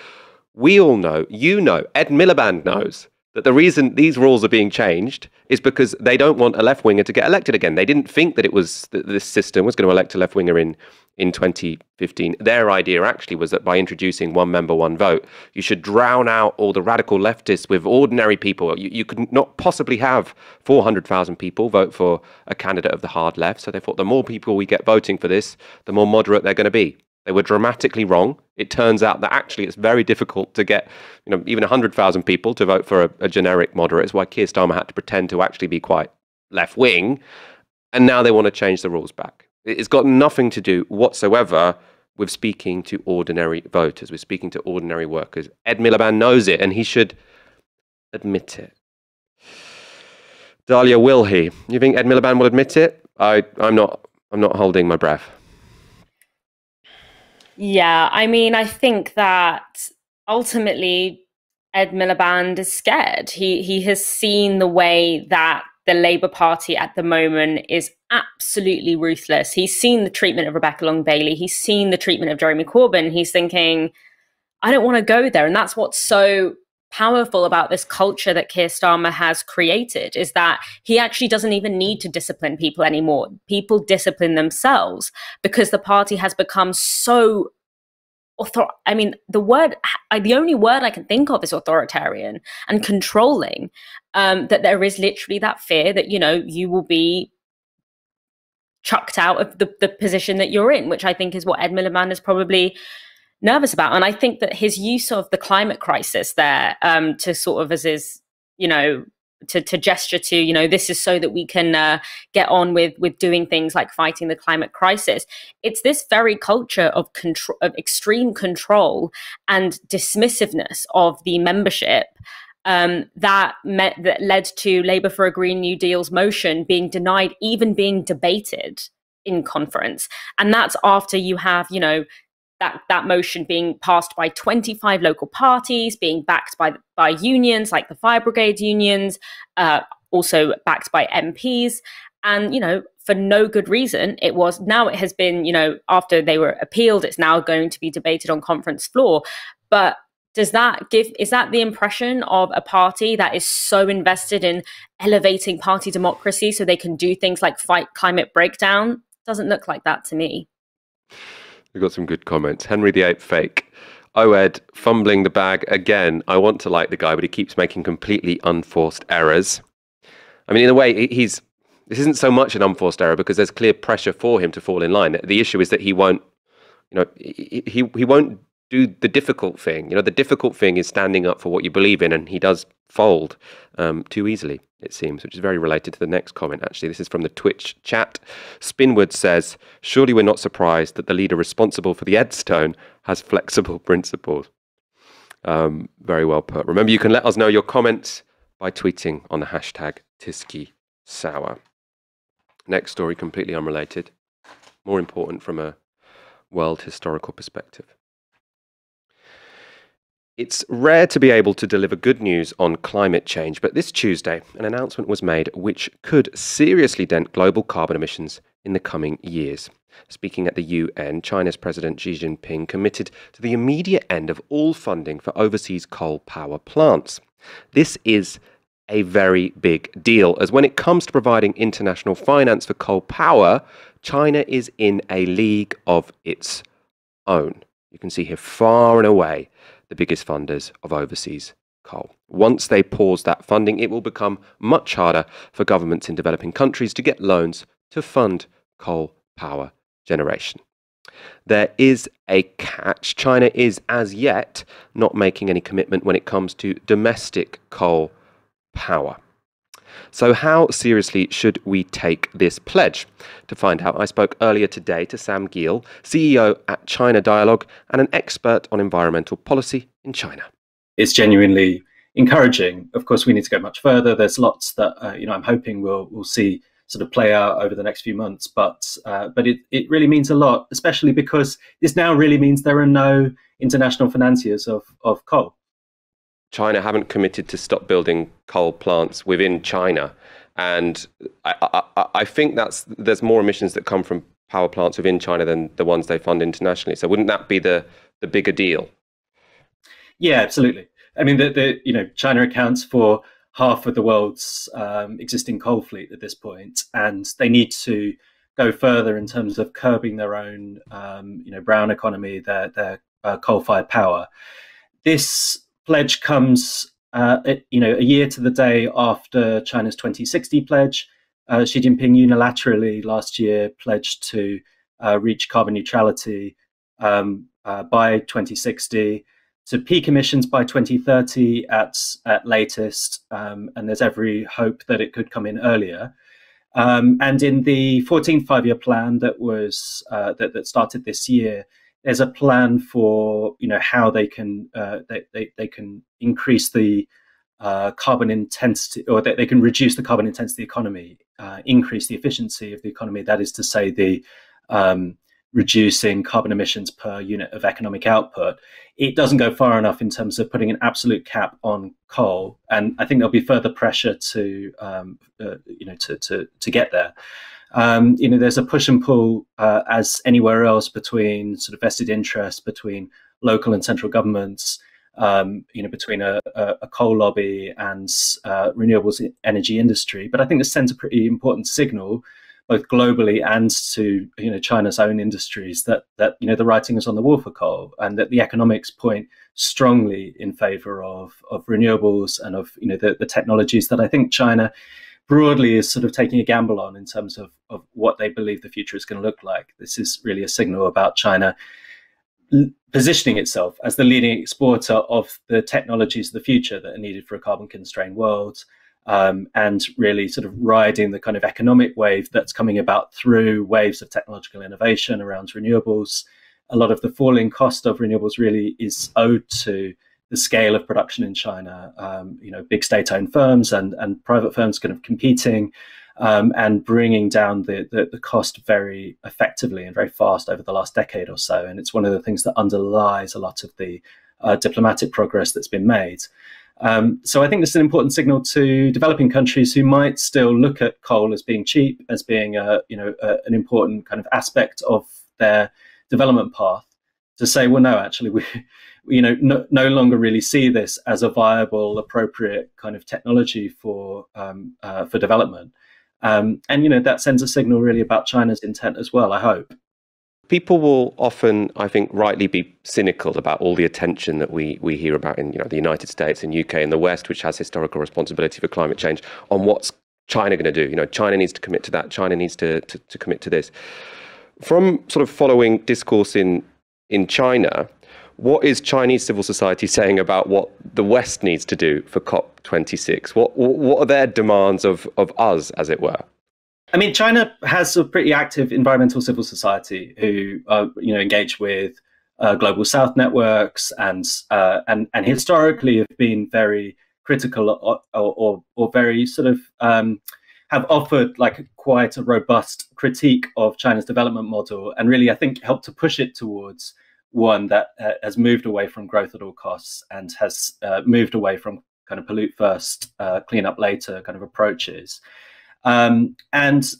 We all know, you know, Ed Miliband knows that the reason these rules are being changed is because they don't want a left-winger to get elected again. They didn't think that it was that this system was going to elect a left-winger in 2015. Their idea actually was that by introducing one member, one vote, you should drown out all the radical leftists with ordinary people. You could not possibly have 400,000 people vote for a candidate of the hard left. So they thought the more people we get voting for this, the more moderate they're going to be. They were dramatically wrong. It turns out that actually it's very difficult to get, you know, even 100,000 people to vote for a generic moderate. It's why Keir Starmer had to pretend to actually be quite left-wing. And now they want to change the rules back. It's got nothing to do whatsoever with speaking to ordinary voters, with speaking to ordinary workers. Ed Miliband knows it, and he should admit it. Dalia, will he? You think Ed Miliband will admit it? I'm not holding my breath. Yeah, I mean, I think that ultimately Ed Miliband is scared. He has seen the way that the Labour Party at the moment is absolutely ruthless. He's seen the treatment of Rebecca Long-Bailey. He's seen the treatment of Jeremy Corbyn. He's thinking, I don't want to go there. And that's what's so powerful about this culture that Keir Starmer has created, is that he actually doesn't even need to discipline people anymore. People discipline themselves because the party has become so I mean, the only word I can think of is authoritarian and controlling, that there is literally that fear that, you know, you will be chucked out of the position that you're in, which I think is what Ed Miliband is probably nervous about. And I think that his use of the climate crisis there to sort of as his, you know, to gesture to, you know, this is so that we can get on with doing things like fighting the climate crisis. It's this very culture of control, of extreme control and dismissiveness of the membership that led to Labour for a Green New Deal's motion being denied even being debated in conference. And that's after you have, you know, that motion being passed by 25 local parties, being backed by unions like the fire brigade unions, also backed by MPs. And, you know, for no good reason, it has been, you know, after they were appealed, it's now going to be debated on conference floor. But is that the impression of a party that is so invested in elevating party democracy so they can do things like fight climate breakdown? Doesn't look like that to me. We've got some good comments. Henry VIII Fake. Oh, Ed, fumbling the bag again. I want to like the guy, but he keeps making completely unforced errors. I mean, in a way, this isn't so much an unforced error because there's clear pressure for him to fall in line. The issue is that he won't, you know, he won't do the difficult thing. You know, the difficult thing is standing up for what you believe in, and he does fold too easily, it seems, which is very related to the next comment, actually. This is from the Twitch chat. Spinwood says, surely we're not surprised that the leader responsible for the Edstone has flexible principles. Very well put. Remember, you can let us know your comments by tweeting on the hashtag TyskySour. Next story, completely unrelated. More important from a world historical perspective. It's rare to be able to deliver good news on climate change, but this Tuesday, an announcement was made which could seriously dent global carbon emissions in the coming years. Speaking at the UN, China's President Xi Jinping committed to the immediate end of all funding for overseas coal power plants. This is a very big deal, as when it comes to providing international finance for coal power, China is in a league of its own. You can see here far and away the biggest funders of overseas coal. Once they pause that funding, it will become much harder for governments in developing countries to get loans to fund coal power generation. There is a catch. China is, as yet, not making any commitment when it comes to domestic coal power. So how seriously should we take this pledge? To find out, I spoke earlier today to Sam Giel, CEO at China Dialogue and an expert on environmental policy in China. It's genuinely encouraging. Of course, we need to go much further. There's lots that I'm hoping we'll see sort of play out over the next few months, but it really means a lot, especially because this now really means there are no international financiers of coal. China haven't committed to stop building coal plants within China, and I think there's more emissions that come from power plants within China than the ones they fund internationally. So wouldn't that be the bigger deal? Yeah, absolutely. I mean, China accounts for half of the world's existing coal fleet at this point, and they need to go further in terms of curbing their own, brown economy, their coal-fired power. This pledge comes, a year to the day after China's 2060 pledge. Xi Jinping unilaterally last year pledged to reach carbon neutrality by 2060. To peak emissions by 2030 at latest, and there's every hope that it could come in earlier. And in the 14th five-year plan that was that started this year, there's a plan for how they can increase the carbon intensity, or that they can reduce the carbon intensity of the economy, increase the efficiency of the economy. That is to say, the reducing carbon emissions per unit of economic output. It doesn't go far enough in terms of putting an absolute cap on coal, and I think there'll be further pressure to get there. There's a push and pull as anywhere else between sort of vested interests, between local and central governments, between a coal lobby and renewables energy industry. But I think this sends a pretty important signal, both globally and to China's own industries, that the writing is on the wall for coal, and that the economics point strongly in favour of renewables and of the technologies that I think China broadly is sort of taking a gamble on in terms of what they believe the future is going to look like. This is really a signal about China positioning itself as the leading exporter of the technologies of the future that are needed for a carbon-constrained world. And really sort of riding the kind of economic wave that's coming about through waves of technological innovation around renewables. A lot of the falling cost of renewables really is owed to the scale of production in China. Big state-owned firms and private firms kind of competing and bringing down the cost very effectively and very fast over the last decade or so. And it's one of the things that underlies a lot of the diplomatic progress that's been made. So I think this is an important signal to developing countries who might still look at coal as being cheap, as being an important kind of aspect of their development path, to say, well, no, actually, we no longer really see this as a viable, appropriate kind of technology for development, and that sends a signal really about China's intent as well, I hope. People will often, I think, rightly be cynical about all the attention that we hear about in the United States and UK and the West, which has historical responsibility for climate change, on what's China going to do. China needs to commit to that. China needs to commit to this. From sort of following discourse in China, what is Chinese civil society saying about what the West needs to do for COP26? What are their demands of us, as it were? I mean, China has a pretty active environmental civil society who are, engaged with global South networks and historically have been very critical or very sort of have offered like quite a robust critique of China's development model, and really I think helped to push it towards one that has moved away from growth at all costs and has moved away from kind of pollute first, clean up later kind of approaches. And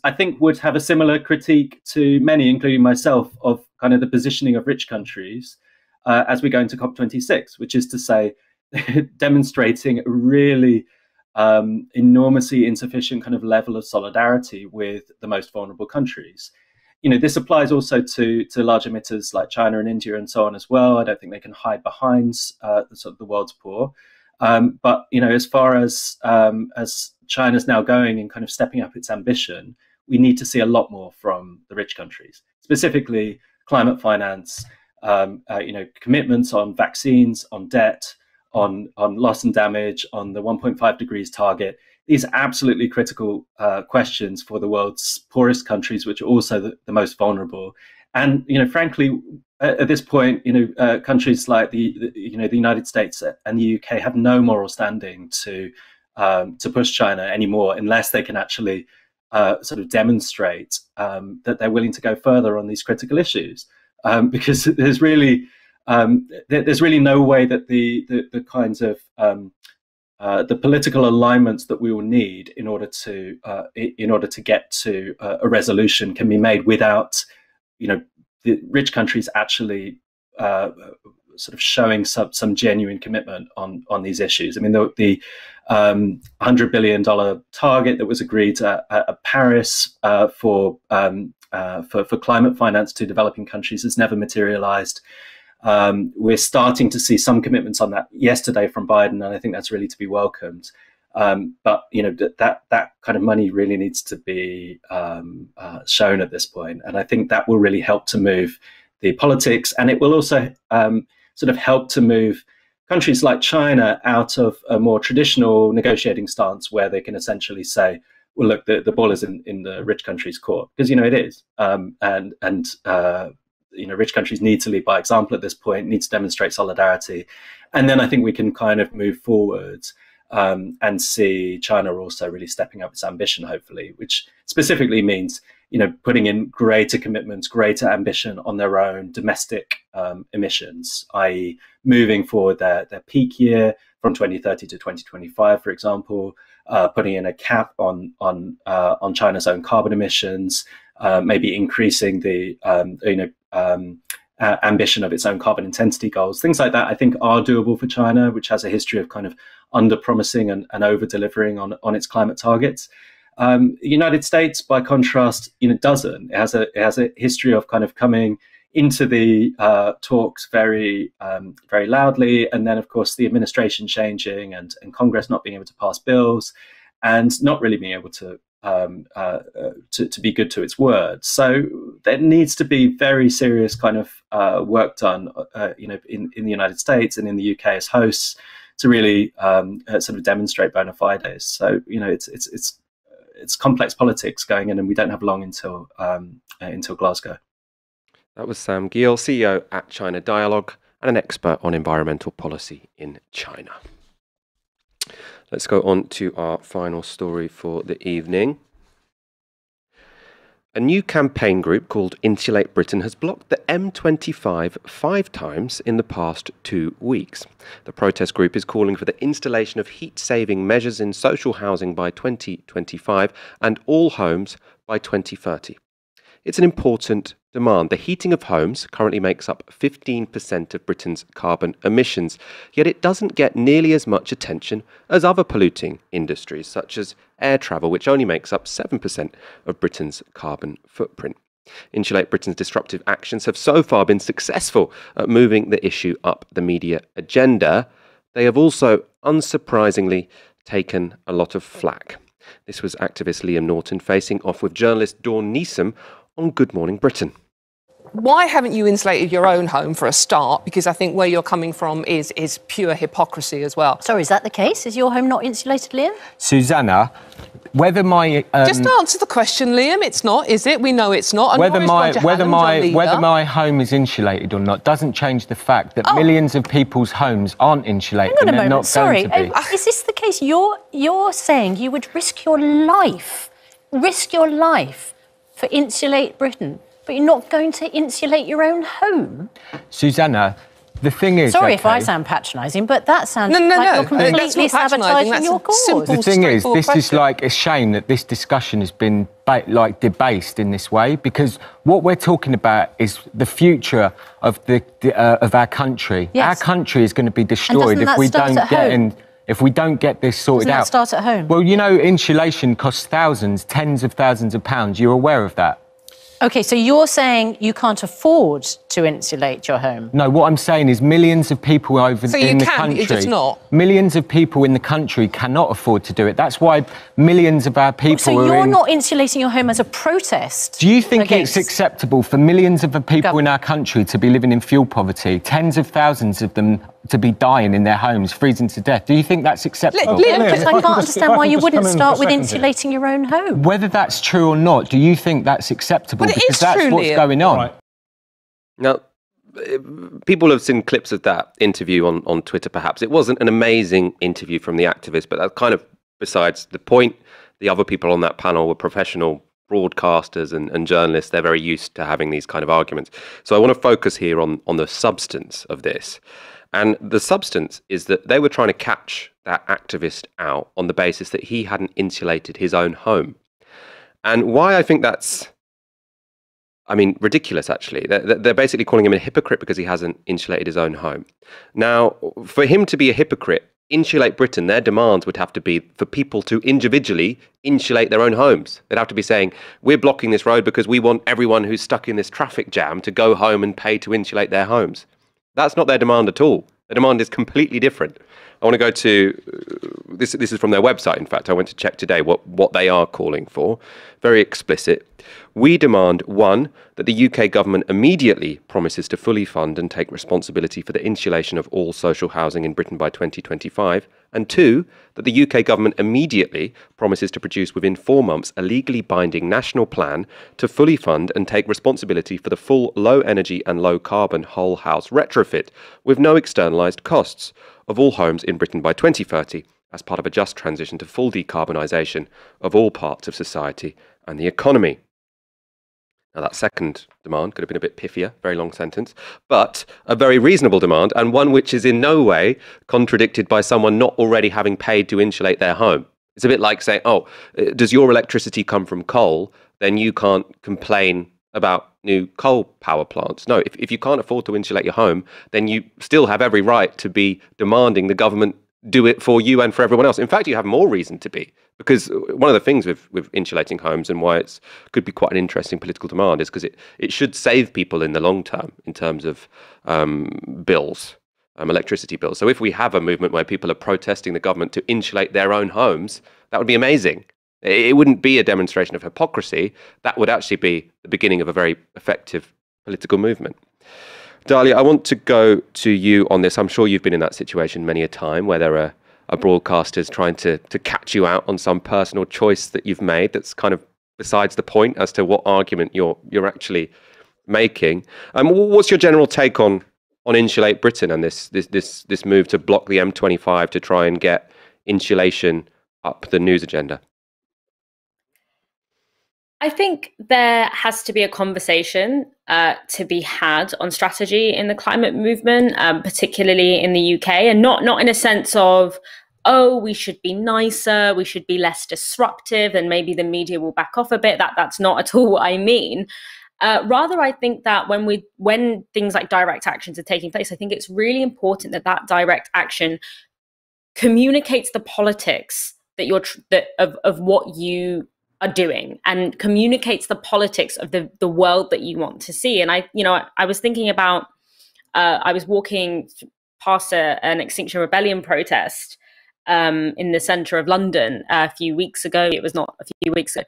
I think would have a similar critique to many, including myself, of kind of the positioning of rich countries as we go into COP26, which is to say demonstrating a really enormously insufficient kind of level of solidarity with the most vulnerable countries. This applies also to large emitters like China and India and so on as well. I don't think they can hide behind sort of the world's poor. But as far as China's now going and kind of stepping up its ambition, we need to see a lot more from the rich countries, specifically climate finance, commitments on vaccines, on debt, on loss and damage, on the 1.5 degrees target. These are absolutely critical questions for the world's poorest countries, which are also the most vulnerable. And frankly, at this point, countries like the United States and the UK have no moral standing to push China anymore, unless they can actually sort of demonstrate that they're willing to go further on these critical issues, because there's really no way that the kinds of the political alignments that we will need in order to get to a resolution can be made without the rich countries actually sort of showing some genuine commitment on these issues. I mean, the $100 billion target that was agreed at Paris for climate finance to developing countries has never materialized. We're starting to see some commitments on that yesterday from Biden, and I think that's really to be welcomed. But that kind of money really needs to be shown at this point, and I think that will really help to move the politics, and it will also sort of help to move countries like China out of a more traditional negotiating stance where they can essentially say, well, look, the ball is in the rich countries' court, because it is, rich countries need to lead by example at this point, need to demonstrate solidarity, and then I think we can kind of move forward. And see China also really stepping up its ambition, hopefully, which specifically means, putting in greater commitments, greater ambition on their own domestic emissions, i.e. moving forward their peak year from 2030 to 2025, for example, putting in a cap on China's own carbon emissions, maybe increasing the, ambition of its own carbon intensity goals. Things like that, I think, are doable for China, which has a history of kind of under-promising and over-delivering on its climate targets. The United States, by contrast, doesn't. It has a history of kind of coming into the talks very, very loudly, and then, of course, the administration changing and Congress not being able to pass bills and not really being able to be good to its word. So there needs to be very serious kind of work done, in the United States and in the UK as hosts to really sort of demonstrate bona fides. So it's complex politics going in, and we don't have long until Glasgow. That was Sam Giel, CEO at China Dialogue and an expert on environmental policy in China. Let's go on to our final story for the evening. A new campaign group called Insulate Britain has blocked the M25 5 times in the past 2 weeks. The protest group is calling for the installation of heat-saving measures in social housing by 2025 and all homes by 2030. It's an important demand. The heating of homes currently makes up 15% of Britain's carbon emissions, yet it doesn't get nearly as much attention as other polluting industries, such as air travel, which only makes up 7% of Britain's carbon footprint. Insulate Britain's disruptive actions have so far been successful at moving the issue up the media agenda. They have also, unsurprisingly, taken a lot of flack. This was activist Liam Norton facing off with journalist Dawn Neeson on Good Morning Britain. Why haven't you insulated your own home for a start? Because I think where you're coming from is pure hypocrisy as well. Sorry, is that the case? Is your home not insulated, Liam? Susanna, whether my just answer the question, Liam. It's not, is it? We know it's not. And whether my home is insulated or not doesn't change the fact that millions of people's homes aren't insulated. Hang on a moment. Not sorry, going to be. Is this the case? You're saying you would risk your life for Insulate Britain? But you're not going to insulate your own home? Susanna, the thing is... Sorry if I sound patronising, but that sounds like you're completely sabotaging your cause. The thing is, this is like a shame that this discussion has been debased in this way, because what we're talking about is the future of of our country. Yes. Our country is going to be destroyed if we don't get this sorted out. Doesn't that start at home? Well, insulation costs thousands, tens of thousands of pounds. You're aware of that? OK, so you're saying you can't afford to insulate your home? No, what I'm saying is millions of people Millions of people in the country cannot afford to do it. That's why millions of our people not insulating your home as a protest? Do you think it's acceptable for millions of people in our country to be living in fuel poverty, tens of thousands of them to be dying in their homes, freezing to death? Do you think that's acceptable? Liam, I can't understand why you wouldn't start with insulating your own home. Whether that's true or not, do you think that's acceptable? Because that's what's going on. Right. Now, people have seen clips of that interview on Twitter, perhaps. It wasn't an amazing interview from the activist, but that's kind of besides the point. The other people on that panel were professional broadcasters and journalists. They're very used to having these kind of arguments. So I want to focus here on the substance of this. And the substance is that they were trying to catch that activist out on the basis that he hadn't insulated his own home. And why I think that's, I mean, ridiculous, actually. They're basically calling him a hypocrite because he hasn't insulated his own home. Now, for him to be a hypocrite, Insulate Britain, their demands would have to be for people to individually insulate their own homes. They'd have to be saying, we're blocking this road because we want everyone who's stuck in this traffic jam to go home and pay to insulate their homes. That's not their demand at all. Their demand is completely different. I want to go to, this is from their website, in fact. I went to check today what they are calling for. Very explicit. We demand, one, that the UK government immediately promises to fully fund and take responsibility for the insulation of all social housing in Britain by 2025. And two, that the UK government immediately promises to produce within 4 months a legally binding national plan to fully fund and take responsibility for the full low energy and low carbon whole house retrofit with no externalised costs of all homes in Britain by 2030 as part of a just transition to full decarbonisation of all parts of society and the economy. Now, that second demand could have been a bit piffier, very long sentence, but a very reasonable demand, and one which is in no way contradicted by someone not already having paid to insulate their home. It's a bit like saying, oh, does your electricity come from coal? Then you can't complain about new coal power plants. No, if you can't afford to insulate your home, then you still have every right to be demanding the government do it for you and for everyone else. In fact, you have more reason to be, because one of the things with insulating homes and why it could be quite an interesting political demand is because it should save people in the long term in terms of bills, electricity bills. So if we have a movement where people are protesting the government to insulate their own homes, that would be amazing. It wouldn't be a demonstration of hypocrisy. That would actually be the beginning of a very effective political movement. Dalia, I want to go to you on this. I'm sure you've been in that situation many a time where there are broadcasters trying to catch you out on some personal choice that you've made that's kind of besides the point as to what argument you're actually making. What's your general take on Insulate Britain and this move to block the M25 to try and get insulation up the news agenda? I think there has to be a conversation to be had on strategy in the climate movement, particularly in the UK, and not in a sense of, oh, we should be nicer, we should be less disruptive, and maybe the media will back off a bit. That's not at all what I mean. Rather, I think that when things like direct actions are taking place, I think it's really important that direct action communicates the politics that of what you are doing, and communicates the politics of the world that you want to see. And I was thinking about, I was walking past an Extinction Rebellion protest in the centre of London a few weeks ago. It was not a few weeks ago,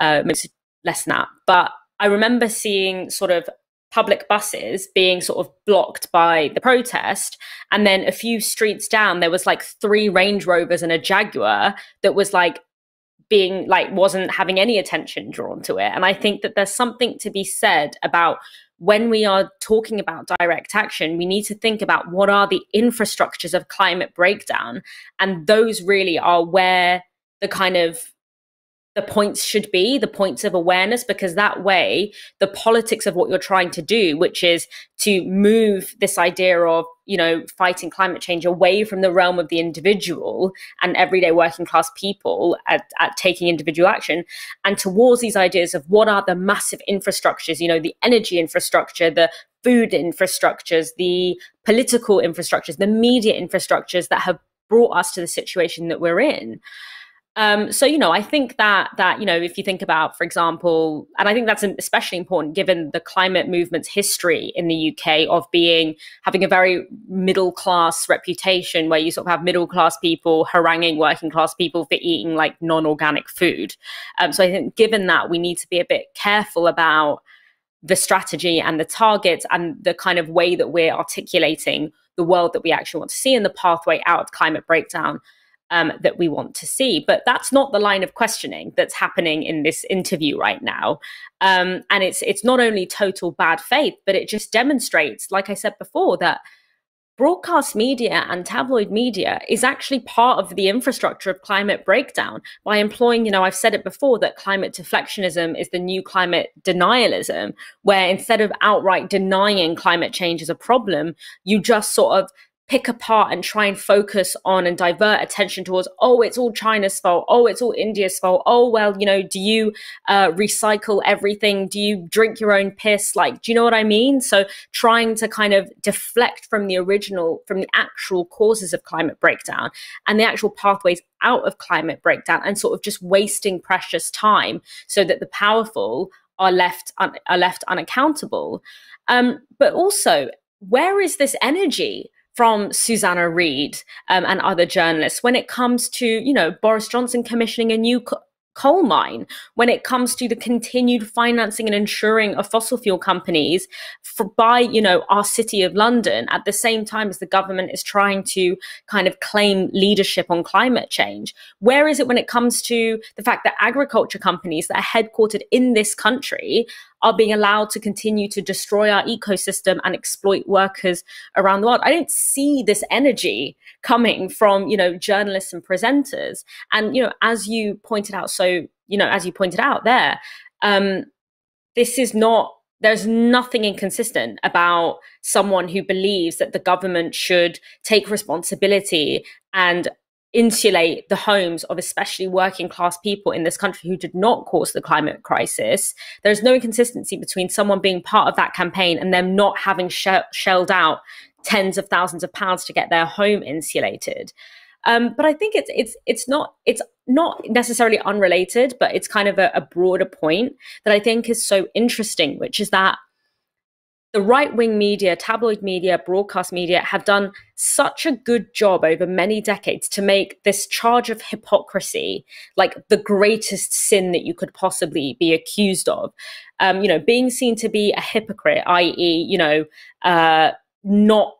less than that. But I remember seeing sort of public buses being sort of blocked by the protest. And then a few streets down, there was like 3 Range Rovers and a Jaguar that was like, wasn't having any attention drawn to it. And I think that there's something to be said about when we are talking about direct action, we need to think about what are the infrastructures of climate breakdown. And those really are where the points should be, the points of awareness, because that way the politics of what you're trying to do, which is to move this idea of, fighting climate change away from the realm of the individual and everyday working class people at taking individual action, and towards these ideas of what are the massive infrastructures, the energy infrastructure, the food infrastructures, the political infrastructures, the media infrastructures that have brought us to the situation that we're in. So, you know, I think that, you know, if you think about, for example, and I think that's especially important given the climate movement's history in the UK of being, having a very middle class reputation where you sort of have middle class people haranguing working class people for eating like non-organic food. So I think given that, we need to be a bit careful about the strategy and the targets and the kind of way that we're articulating the world that we actually want to see and the pathway out of climate breakdown that we want to see. But that's not the line of questioning that's happening in this interview right now. And it's not only total bad faith, but it just demonstrates, like I said before, that broadcast media and tabloid media is actually part of the infrastructure of climate breakdown by employing, you know, I've said it before, that climate deflectionism is the new climate denialism, where instead of outright denying climate change as a problem, you just sort of pick apart and try and focus on and divert attention towards, oh, it's all China's fault. Oh, it's all India's fault. Oh, well, you know, do you recycle everything? Do you drink your own piss? Like, do you know what I mean? So trying to kind of deflect from the original, from the actual causes of climate breakdown and the actual pathways out of climate breakdown, and sort of just wasting precious time so that the powerful are left unaccountable. But also, where is this energy from Susanna Reid and other journalists when it comes to, you know, Boris Johnson commissioning a new coal mine, when it comes to the continued financing and insuring of fossil fuel companies by, you know, our City of London, at the same time as the government is trying to kind of claim leadership on climate change? Where is it when it comes to the fact that agriculture companies that are headquartered in this country are being allowed to continue to destroy our ecosystem and exploit workers around the world? I don't see this energy coming from, you know, journalists and presenters. And, you know, as you pointed out, there, this is not, there's nothing inconsistent about someone who believes that the government should take responsibility and insulate the homes of especially working class people in this country who did not cause the climate crisis. There's no inconsistency between someone being part of that campaign and them not having shelled out tens of thousands of pounds to get their home insulated. But I think it's not necessarily unrelated, but it's kind of a broader point that I think is so interesting, which is that the right-wing media, tabloid media, broadcast media have done such a good job over many decades to make this charge of hypocrisy like the greatest sin that you could possibly be accused of. You know, being seen to be a hypocrite, i.e., you know, not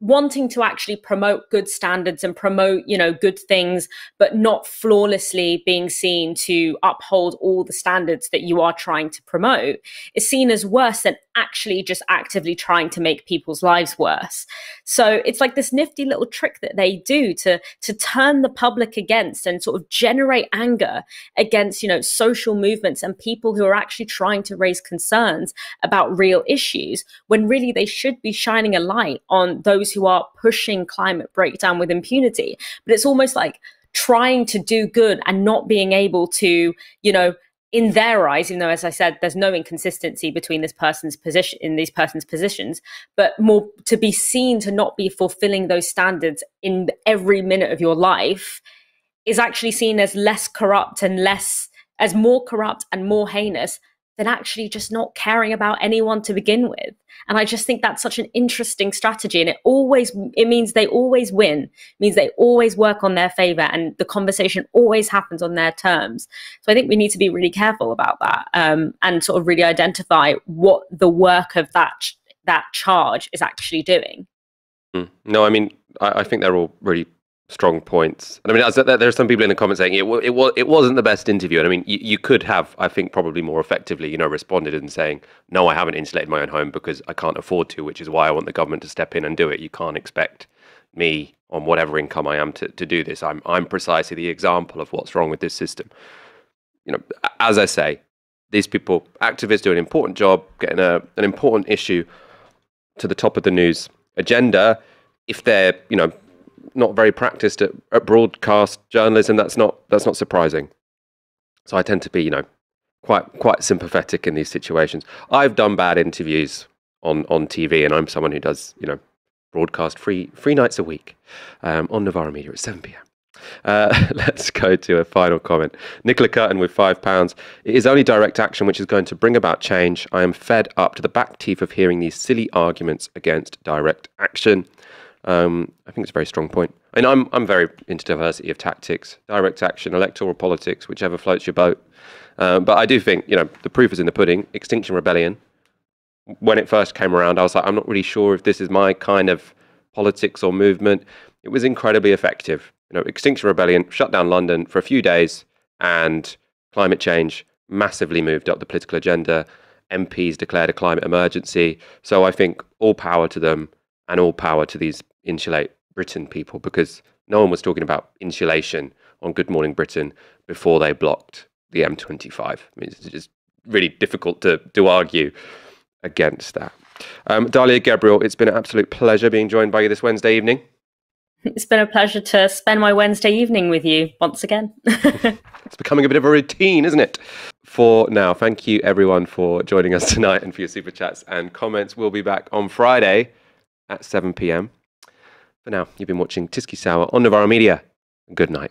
wanting to actually promote good standards and promote, you know, good things, but not flawlessly being seen to uphold all the standards that you are trying to promote, is seen as worse than actually just actively trying to make people's lives worse. So it's like this nifty little trick that they do to turn the public against and sort of generate anger against, you know, social movements and people who are actually trying to raise concerns about real issues, when really they should be shining a light on those who are pushing climate breakdown with impunity. But it's almost like trying to do good and not being able to, you know, in their eyes, even though, as I said, there's no inconsistency between this person's position in these person's positions, but more to be seen to not be fulfilling those standards in every minute of your life is actually seen as less corrupt and as more corrupt and more heinous than actually just not caring about anyone to begin with. And I just think that's such an interesting strategy. And it means they always win, it means they always work on their favor, and the conversation always happens on their terms. So I think we need to be really careful about that and sort of really identify what the work of that charge is actually doing. No, I mean, I think they're all really strong points. And I mean, there are some people in the comments saying it wasn't the best interview. And I mean, you could have, I think, probably more effectively, you know, responded and saying, no, I haven't insulated my own home because I can't afford to, which is why I want the government to step in and do it. You can't expect me on whatever income I am to do this. I'm precisely the example of what's wrong with this system. You know, as I say, these people, activists, do an important job getting an important issue to the top of the news agenda. If they're, you know, not very practiced at broadcast journalism, that's not surprising. So I tend to be, you know, quite sympathetic in these situations. I've done bad interviews on TV, and I'm someone who does, you know, broadcast three nights a week on Novara Media at 7 p.m. Let's go to a final comment. Nicola Curtin with £5. It is only direct action which is going to bring about change. I am fed up to the back teeth of hearing these silly arguments against direct action. I think it's a very strong point. I mean, I'm very into diversity of tactics, direct action, electoral politics, whichever floats your boat. But I do think, you know, the proof is in the pudding. Extinction Rebellion, when it first came around, I was like, I'm not really sure if this is my kind of politics or movement. It was incredibly effective. You know, Extinction Rebellion shut down London for a few days, and climate change massively moved up the political agenda. MPs declared a climate emergency. So I think all power to them, and all power to these Insulate Britain people, because no one was talking about insulation on Good Morning Britain before they blocked the M25. I mean, it's just really difficult to argue against that. Dalia Gebrial, it's been an absolute pleasure being joined by you this Wednesday evening. It's been a pleasure to spend my Wednesday evening with you once again. It's becoming a bit of a routine, isn't it? For now, thank you everyone for joining us tonight and for your super chats and comments. We'll be back on Friday at 7 p.m. For now, you've been watching TyskySour on Novara Media. Good night.